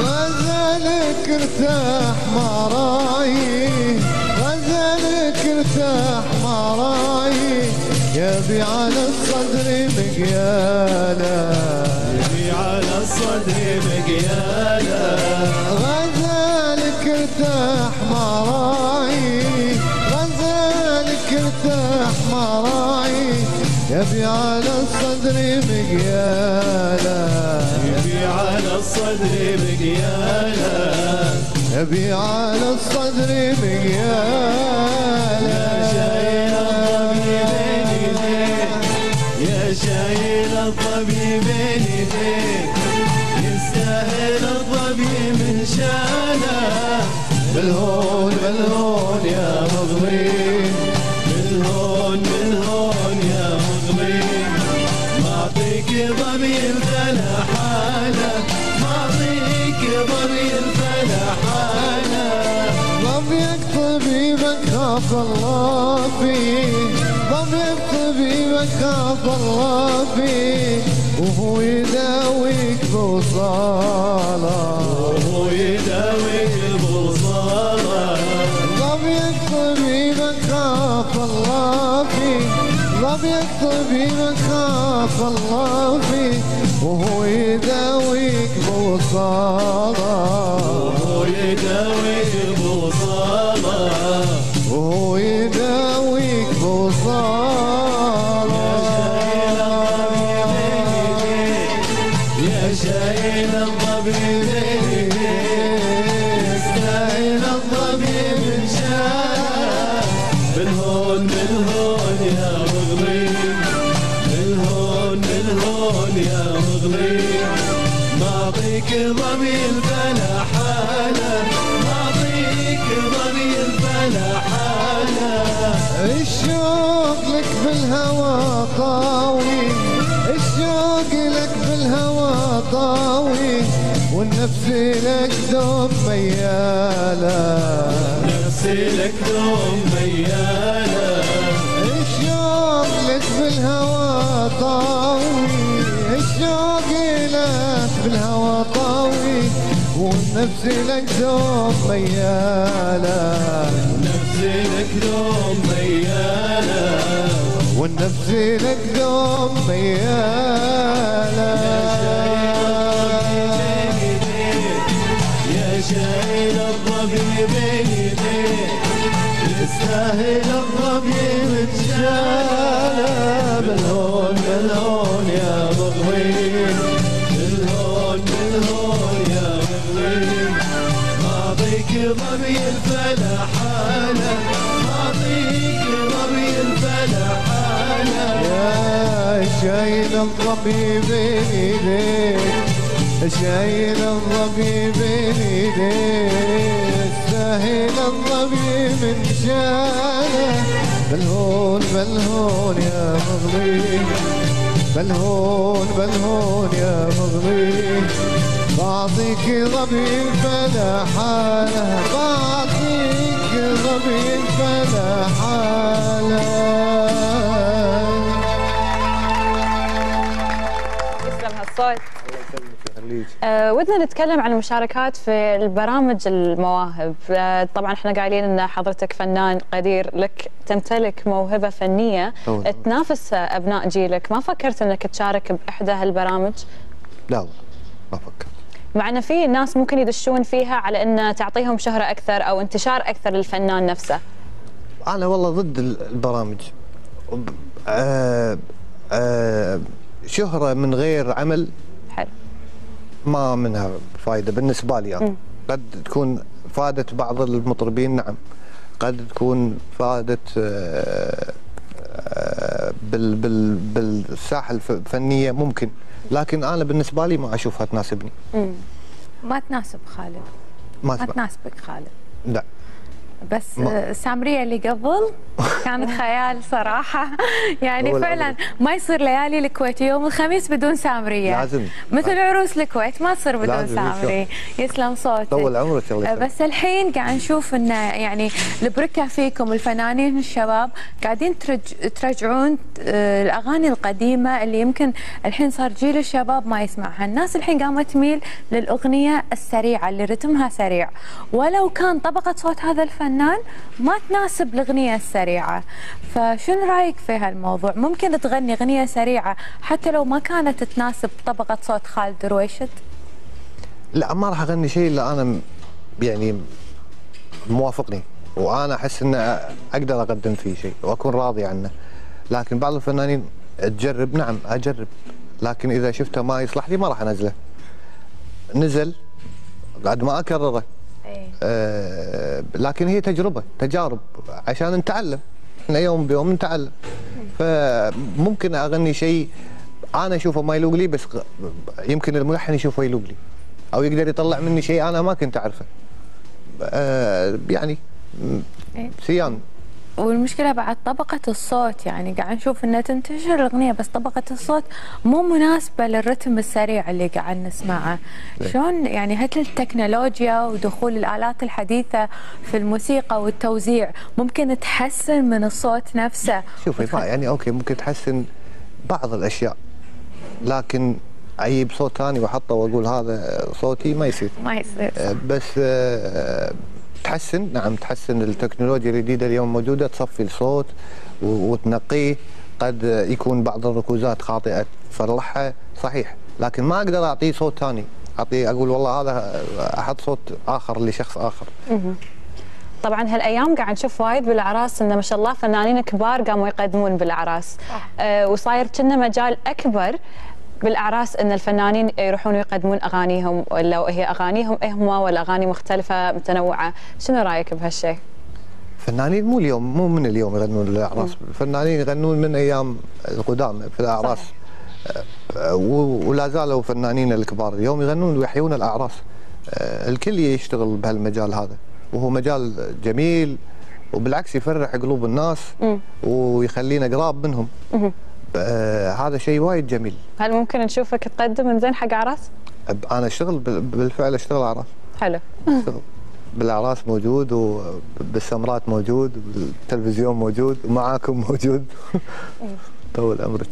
غزلك ارتاح ما رايي غزلك ارتاح ما رايي يبي على الصدر مقيالة يبي على الصدر مقيالة ارتاح ما راعي غزالك ارتاح ما راعي يبي على الصدر مقياله يبي على الصدر مقياله يبي على الصدر مقياله يا شايل الطبيبين يديك يا شايل الطبيبين يديك يستاهل الطبيب من شانه بالهون بالهون يا مغري بالهون بالهون يا مغري معطيك ضمير فلا حاله معطيك ضمير فلا حاله ضميرك طبيبك خاف الله فيه ضميرك طبيبك خاف الله فيه وهو يداويك بوصاله وهو يداويك الله فيك ضبيك طبيبك خاف الله فيك وهو يداويك بوصاله وهو يداويك بوصاله وهو يداويك بوصاله يا شايل الضبيب ضمير فلا حالة معطيك ضمير فلا حالة الشوق لك بالهوى طاوي الشوق لك بالهوى طاوي والنفس لك دوم ميالة النفس لك دوم ميالة الشوق لك بالهوى طاوي الشوق لك بالهوى طاوي والنفس لك دوم ميالة والنفس لك دوم ميالة والنفس لك دوم ميالة يا شايل الضبيب بين يديك يستاهل الضبيب بتشاله بالهون بالهون يا مغوين بالهون بالهون يا مغوين معطيك ضمير فلا حاله معطيك ضمير فلا حاله يا شايل الضبيب بين يديك شايل الضبيب بين يديك يستاهل الضبيب من شانه بالهون بالهون يا مغري بالهون بالهون يا مغري بعطيك ضبيب فلا حاله بعطيك ضبيب فلا حاله. تسلم هالصوت. ودنا نتكلم عن المشاركات في البرامج المواهب. طبعا احنا قايلين ان حضرتك فنان قدير لك تمتلك موهبة فنية تنافس ابناء جيلك، ما فكرت انك تشارك باحدى هالبرامج؟ لا والله ما فكرت، مع ان في ناس ممكن يدشون فيها على ان تعطيهم شهرة اكثر او انتشار اكثر للفنان نفسه. انا والله ضد البرامج. شهرة من غير عمل ما منها فائده بالنسبه لي يعني. قد تكون فائده بعض المطربين، نعم، قد تكون فائده بالساحه الفنيه ممكن، لكن انا بالنسبه لي ما اشوفها تناسبني. ما تناسب خالد، ما تناسبك خالد. لا بس السامريه اللي قبل كانت خيال صراحه. يعني فعلا ما يصير ليالي الكويت يوم الخميس بدون سامريه، لازم مثل عروس الكويت ما تصير بدون سامريه. يسلم صوتك، طول عمرك الله. بس الحين قاعد نشوف انه يعني البركه فيكم الفنانين الشباب قاعدين ترجعون الاغاني القديمه اللي يمكن الحين صار جيل الشباب ما يسمعها، الناس الحين قامت تميل للاغنيه السريعه اللي رتمها سريع، ولو كان طبقه صوت هذا الفنان ما تناسب الاغنيه السريعه. فشنو رايك في هالموضوع؟ ممكن تغني اغنيه سريعه حتى لو ما كانت تناسب طبقه صوت خالد الرويشد؟ لا، ما راح اغني شيء الا انا يعني موافقني وانا احس ان اقدر اقدم فيه شيء واكون راضي عنه. لكن بعض الفنانين تجرب، نعم اجرب، لكن اذا شفته ما يصلح لي ما راح انزله. نزل بعد ما اكرره. لكن هي تجارب عشان نتعلم، احنا يوم بيوم نتعلم. فممكن اغني شيء انا اشوفه ما يلوق لي، بس يمكن الملحن يشوفه يلوق لي او يقدر يطلع مني شيء انا ما كنت اعرفه. يعني سيان. والمشكله بعد طبقه الصوت، يعني قاعد نشوف انها تنتشر الاغنيه بس طبقه الصوت مو مناسبه للرتم السريع اللي قاعد نسمعه. شلون يعني هل التكنولوجيا ودخول الالات الحديثه في الموسيقى والتوزيع ممكن تحسن من الصوت نفسه؟ شوفي يعني اوكي ممكن تحسن بعض الاشياء، لكن اجيب صوت ثاني واحطه واقول هذا صوتي ما يصير. ما يصير. بس تحسن، نعم تحسن. التكنولوجيا الجديده اليوم موجوده، تصفي الصوت وتنقيه. قد يكون بعض الركوزات خاطئه تفرحها صحيح، لكن ما اقدر اعطيه صوت ثاني، اعطيه اقول والله هذا احط صوت اخر لشخص اخر. طبعا هالايام قاعد نشوف وايد بالاعراس انه ما شاء الله فنانين كبار قاموا يقدمون بالاعراس. وصاير كنا مجال اكبر بالاعراس ان الفنانين يروحون ويقدمون اغانيهم، لو هي اغانيهم هم ولا اغاني مختلفه متنوعه. شنو رايك بهالشيء؟ فنانين مو اليوم، مو من اليوم يغنون الاعراس، فنانين يغنون من ايام القدام في الاعراس. ولا زالوا فنانين الكبار اليوم يغنون ويحيون الاعراس. الكل يشتغل بهالمجال هذا، وهو مجال جميل وبالعكس يفرح قلوب الناس ويخلينا قراب منهم. هذا شيء وايد جميل. هل ممكن نشوفك تقدم من زين حق اعراس؟ انا اشتغل بالفعل، اشتغل اعراس. حلو. اشتغل بالاعراس، موجود وبالسمرات، موجود بالتلفزيون، موجود ومعاكم موجود. طول عمرك.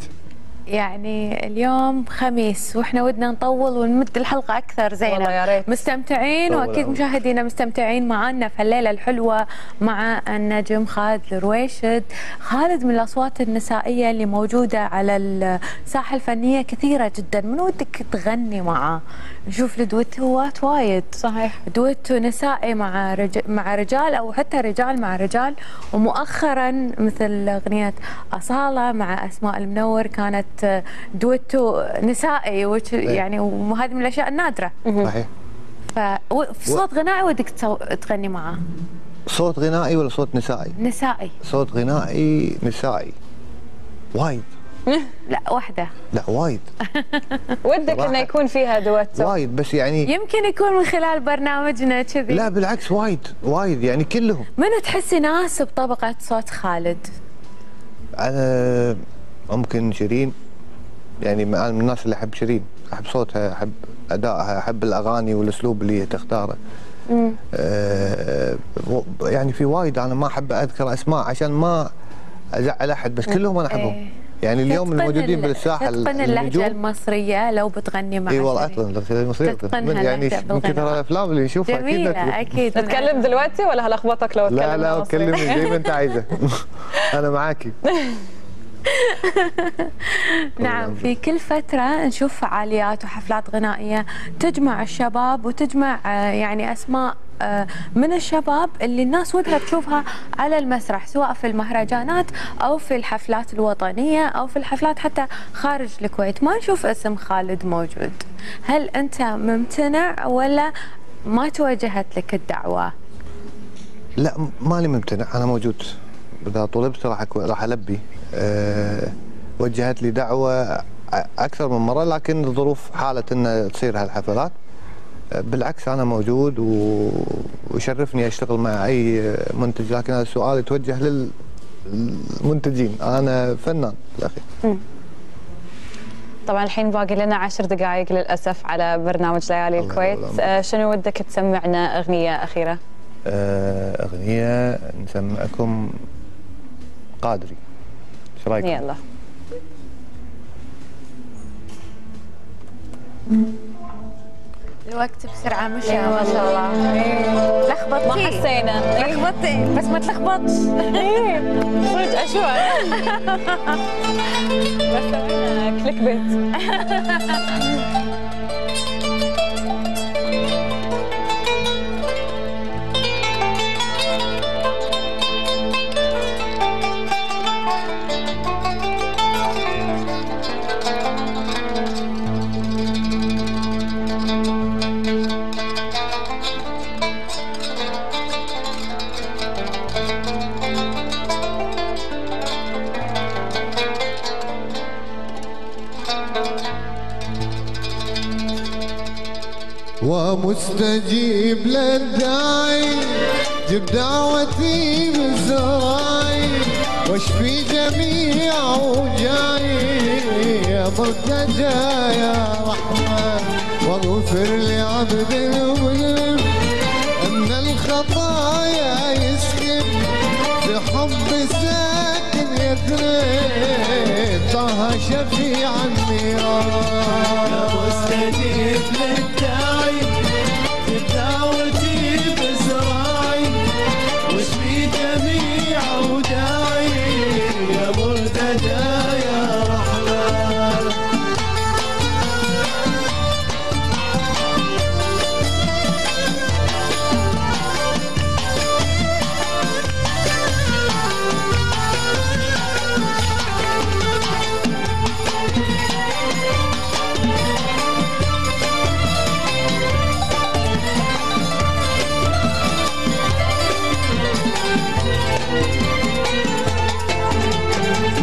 يعني اليوم خميس واحنا ودنا نطول ونمد الحلقه اكثر. زينب مستمتعين واكيد مشاهدينا مستمتعين معنا في الليله الحلوه مع النجم خالد الرويشد. خالد من الاصوات النسائيه اللي موجوده على الساحه الفنيه كثيره جدا، من ودك تغني معه؟ نشوف الدويتوات وايد. صحيح، دويتو نسائي مع رجال او حتى رجال مع رجال. ومؤخرا مثل اغنيه اصاله مع اسماء المنور كانت دويتو نسائي، يعني وهذه من الاشياء النادره. صحيح. فصوت غنائي ودك تغني معاه؟ صوت غنائي ولا صوت نسائي؟ نسائي. صوت غنائي نسائي وايد. لا واحده. لا وايد. ودك انه يكون فيها دويتو وايد، بس يعني يمكن يكون من خلال برنامجنا كذي. لا بالعكس، وايد وايد يعني كلهم. من تحس يناسب طبقه صوت خالد؟ انا ممكن شيرين، يعني انا من الناس اللي احب شيرين، احب صوتها، احب ادائها، احب الاغاني والاسلوب اللي تختاره. يعني في وايد، انا ما احب اذكر اسماء عشان ما ازعل احد، بس كلهم انا احبهم. يعني اليوم الموجودين بالساحه تتقن اللهجه المصريه لو بتغني مع. اي والله اتقن اللهجه المصريه، تتقنها يعني من كثر الافلام اللي نشوفها. جميله اكيد. تتكلم دلوقتي ولا هلخبطك لو تكلمت؟ لا لا كلمني زي ما انت عايزه. انا معاكي. نعم، في كل فترة نشوف فعاليات وحفلات غنائية تجمع الشباب وتجمع يعني أسماء من الشباب اللي الناس ودها تشوفها على المسرح، سواء في المهرجانات أو في الحفلات الوطنية أو في الحفلات حتى خارج الكويت. ما نشوف اسم خالد موجود. هل أنت ممتنع ولا ما توجهت لك الدعوة؟ لا مالي ممتنع، أنا موجود. إذا طلبت راح ألبي. وجهت لي دعوة أكثر من مرة، لكن الظروف حالت أن تصير هالحفلات. بالعكس انا موجود ويشرفني اشتغل مع اي منتج، لكن هذا السؤال يتوجه للمنتجين، انا فنان بالاخير. طبعا الحين باقي لنا 10 دقائق للاسف على برنامج ليالي الكويت، شنو ودك تسمعنا اغنيه اخيره؟ اغنيه نسمعكم قادري، ايش رايكم؟ يلا. الوقت بسرعه مشى ما شاء الله. لخبطتي ما حسينا، لخبطتي بس ما تلخبطش. فجأة شو بس سوينا كليك بيت. ومستجيب للداعي جب دعوتي بالزراعي واشفي جميع وجاي يا مرتجى يا رحمن واغفر لعبد المذنب ان الخطايا يسكن بحب ساكن يثرب طه شفيع النيران يا مستجيب للداعي دعوتي بزراعي واشفي جميع وداعي يا مرتجى يا رحمن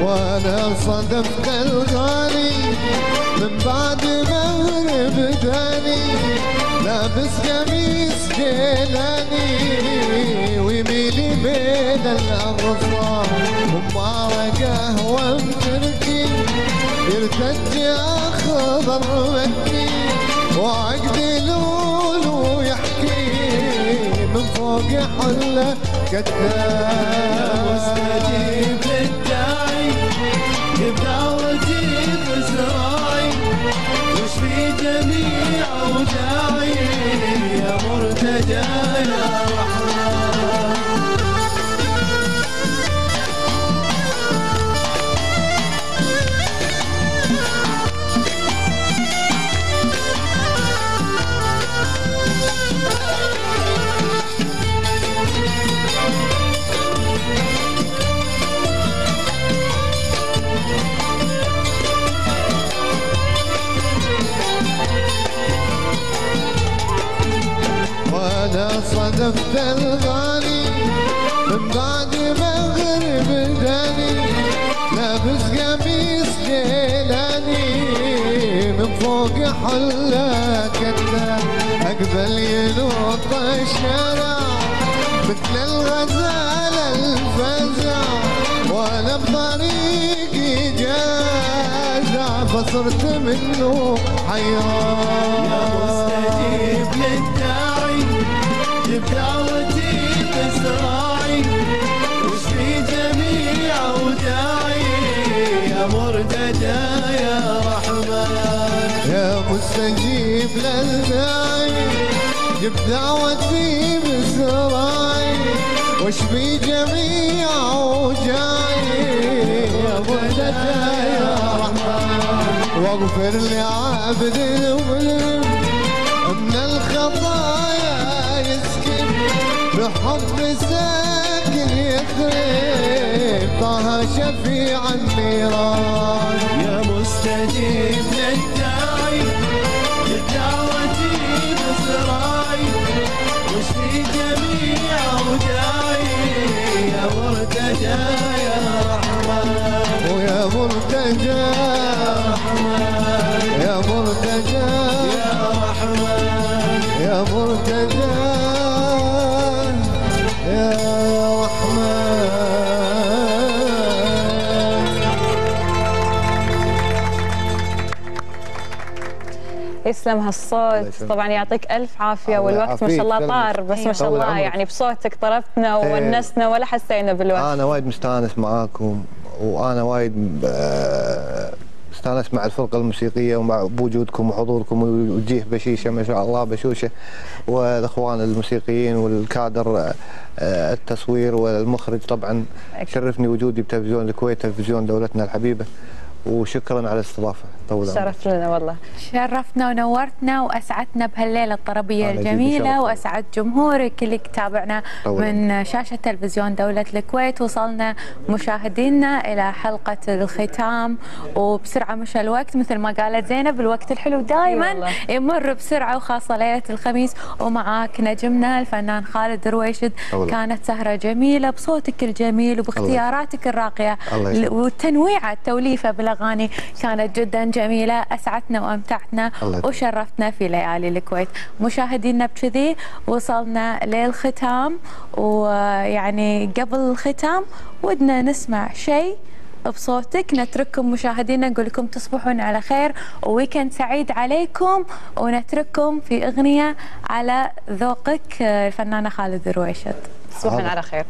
وانا صدفت الغالي من بعد مغرب داني لابس قميص جيلاني وميلي بين الاغصان ومعه قهوه متركي يرتج اخضر مكي وعقد لولو ويحكي من فوق حله كتاب مستجيب للداعي بدعوتي بزراعي واشفي جميع وداعي يا مرتجى يا رحمن وانا صدفت الغالي من بعد مغرب داني لابس قميص جيلاني من فوق حله كتان اقبل ينوط الشارع مثل الغزاله الفزع وانا بطريقي جازع فصرت منه حيران يا مستجيب للداعي بدعوتي بزراعي واشفي جميع وداعي يا مرتجى يا رحمن يا مستجيب للداعي بدعوتي بزراعي واشفي جميع وجاعي يا مرتجى يا رحمن واغفر لعبد المذنب من الخطايا بحب ساكن يثرب طه شفيع النيران يا مستجيب للداعي بدعوتي بزراعي واشفي جميع وداعي يا مرتجى يا رحمن ويا مرتجى يا رحمن يا مرتجى يا رحمن يا مرتجى يا رحمن. يسلم هالصوت طبعا، يعطيك الف عافيه، والوقت ما شاء الله طار، بس ما شاء الله يعني بصوتك طرفتنا وونسنا ولا حسينا بالوقت. انا وايد مستانس معاكم، وانا وايد استانس مع الفرقه الموسيقيه ومع بوجودكم وحضوركم وجيه بشيشه ما شاء الله بشوشه، والاخوان الموسيقيين والكادر التصوير والمخرج. طبعا شرفني وجودي بتلفزيون الكويت، تلفزيون دولتنا الحبيبه، وشكرا على الاستضافه. شرف لنا والله، شرفتنا ونورتنا واسعدتنا بهالليله الطربيه الجميله، واسعد جمهورك اللي تابعنا من شاشه تلفزيون دوله الكويت. وصلنا مشاهدينا الى حلقه الختام، وبسرعه مشى الوقت مثل ما قالت زينب، الوقت الحلو دائما يمر بسرعه، وخاصه ليله الخميس. ومعاك نجمنا الفنان خالد الرويشد، كانت سهره جميله بصوتك الجميل وباختياراتك الراقيه والتنويعه التوليفه بالاغاني، كانت جدا جميلة، أسعدتنا وأمتعتنا وشرفتنا في ليالي الكويت. مشاهدينا بكذي وصلنا للختام، ويعني قبل الختام ودنا نسمع شيء بصوتك. نترككم مشاهدينا، نقول لكم تصبحون على خير وويكند سعيد عليكم، ونترككم في أغنية على ذوقك الفنانة خالد الرويشد. تصبحون على خير.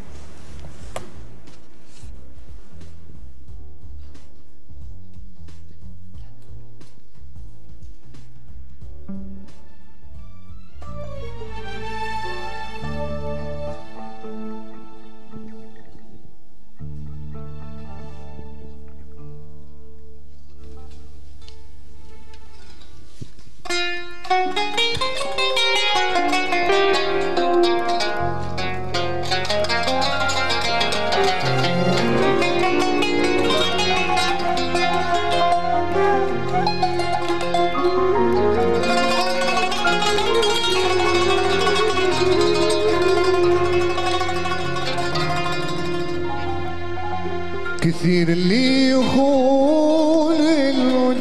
كثير اللي يخون الود،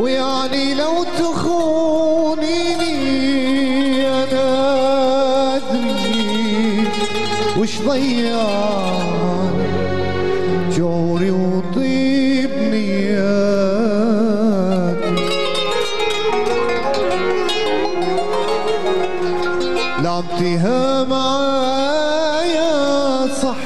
ويعني لو تخونيني انا ادري وش ضيعان جوري وطيب نياتي. لعبتها معايا صح،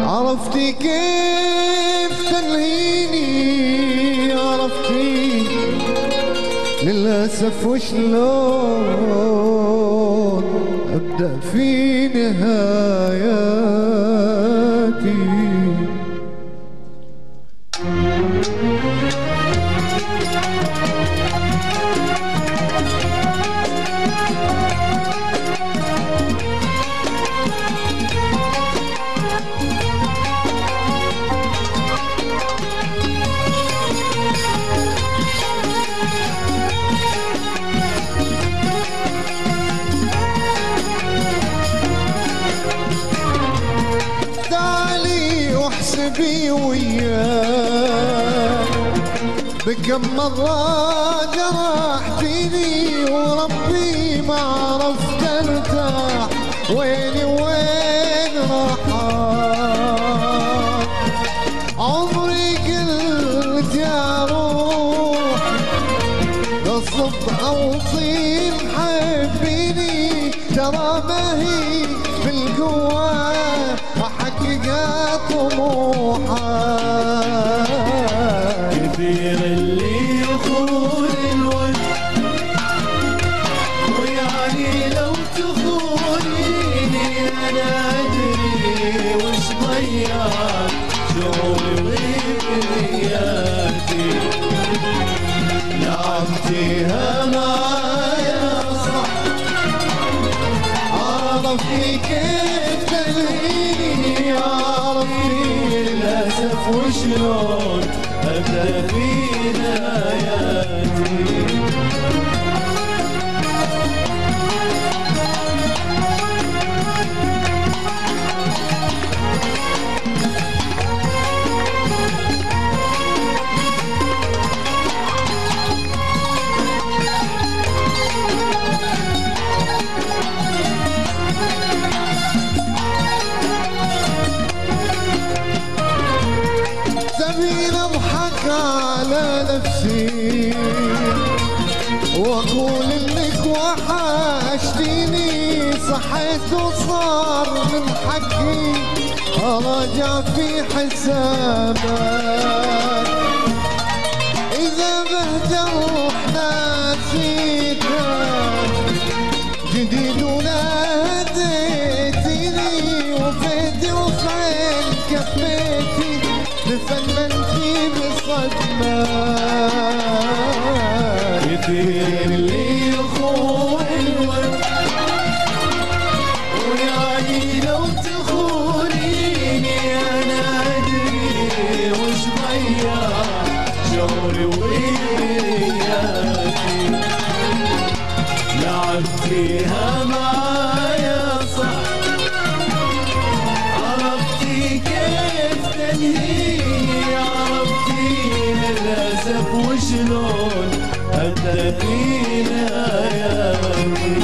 عرفتي كيف تنهيني، عرفتي للأسف وشلون أبدأ في نهاياتي. بكم مرة جرحتني وربي ما عرفت ارتاح، ويلي وين راحت عمري. قلت يا روح غصب او طيب حبيني، ترى ما هي بالقوة احققها طموحها. كثير اللي يخون الود، ويعني لو تخونيني انا ادري وش ضيعت شعوري ونياتي. لعبتيها معايا صح، عرفتي كيف تلهيني، عرفتي للاسف وشلون أبدأ في نهاياتي. على نفسي واقول انك وحشتيني، صحيت وصار من حقي اراجع في حسابك اذا بهدى ونسيتك جديد وناديتني وفيدي وخيل كفيتي لفننتي بصدمك كتير لي اخوه الود ويعني لو تخونيني انا ادري وش ضيع شعوري وياكي لعب فيها معايا صح عرفتي كيف تنهيني عرفتي للأسف وشلون هتلاقينا يا أمي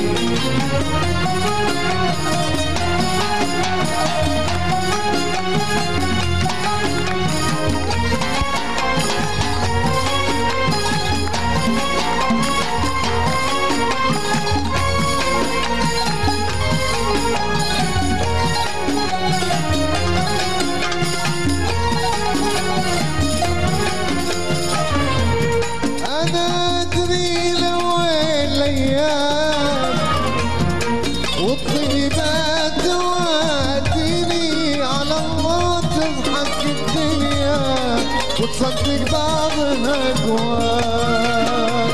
وتصدق بعضها قواك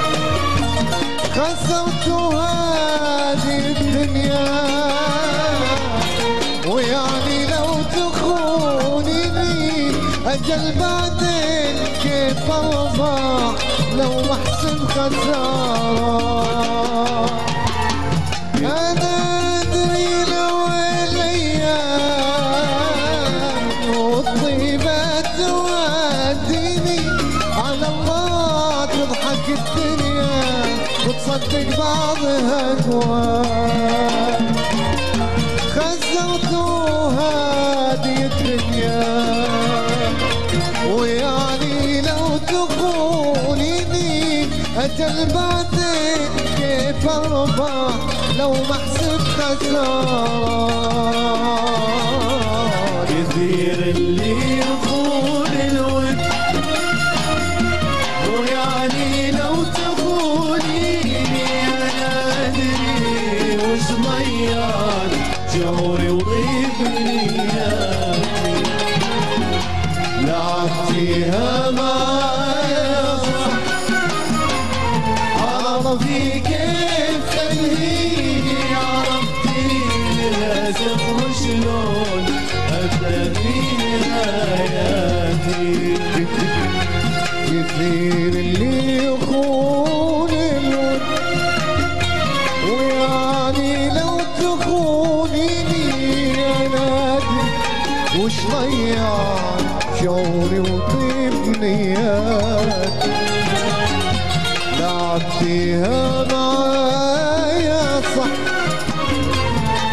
خسرتوا هذه الدنيا ويعني لو تخونني أجل بعدين كيف أرضى لو أحسن خسارة أنا أدري لو الأيام والطيبة توديني على الله تضحك الدنيا وتصدق بعضها أكوان خزرتوا هذه الدنيا ويعني لو تخونيني أجل بعدين كيف أربح لو ما أحسب خسارة كثير اللي يقول الود ويعني لو تقوليني أنا أدري وش ضيعت شعوري وضيفني ياكي لعبتيها معايا صح عرفتي كيف تنهيني عرفتي للأسف وشلون أبتديني حياتي كثير اللي يخون الود ويعني لو تخونيني أنا أدري وش ضيعت شعوري وطيب نياتي لعبتيها معايا صح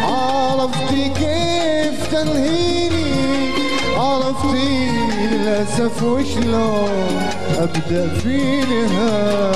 عرفتي كيف تنهيني عرفتي للأسف وشلون أبدأ في نهاية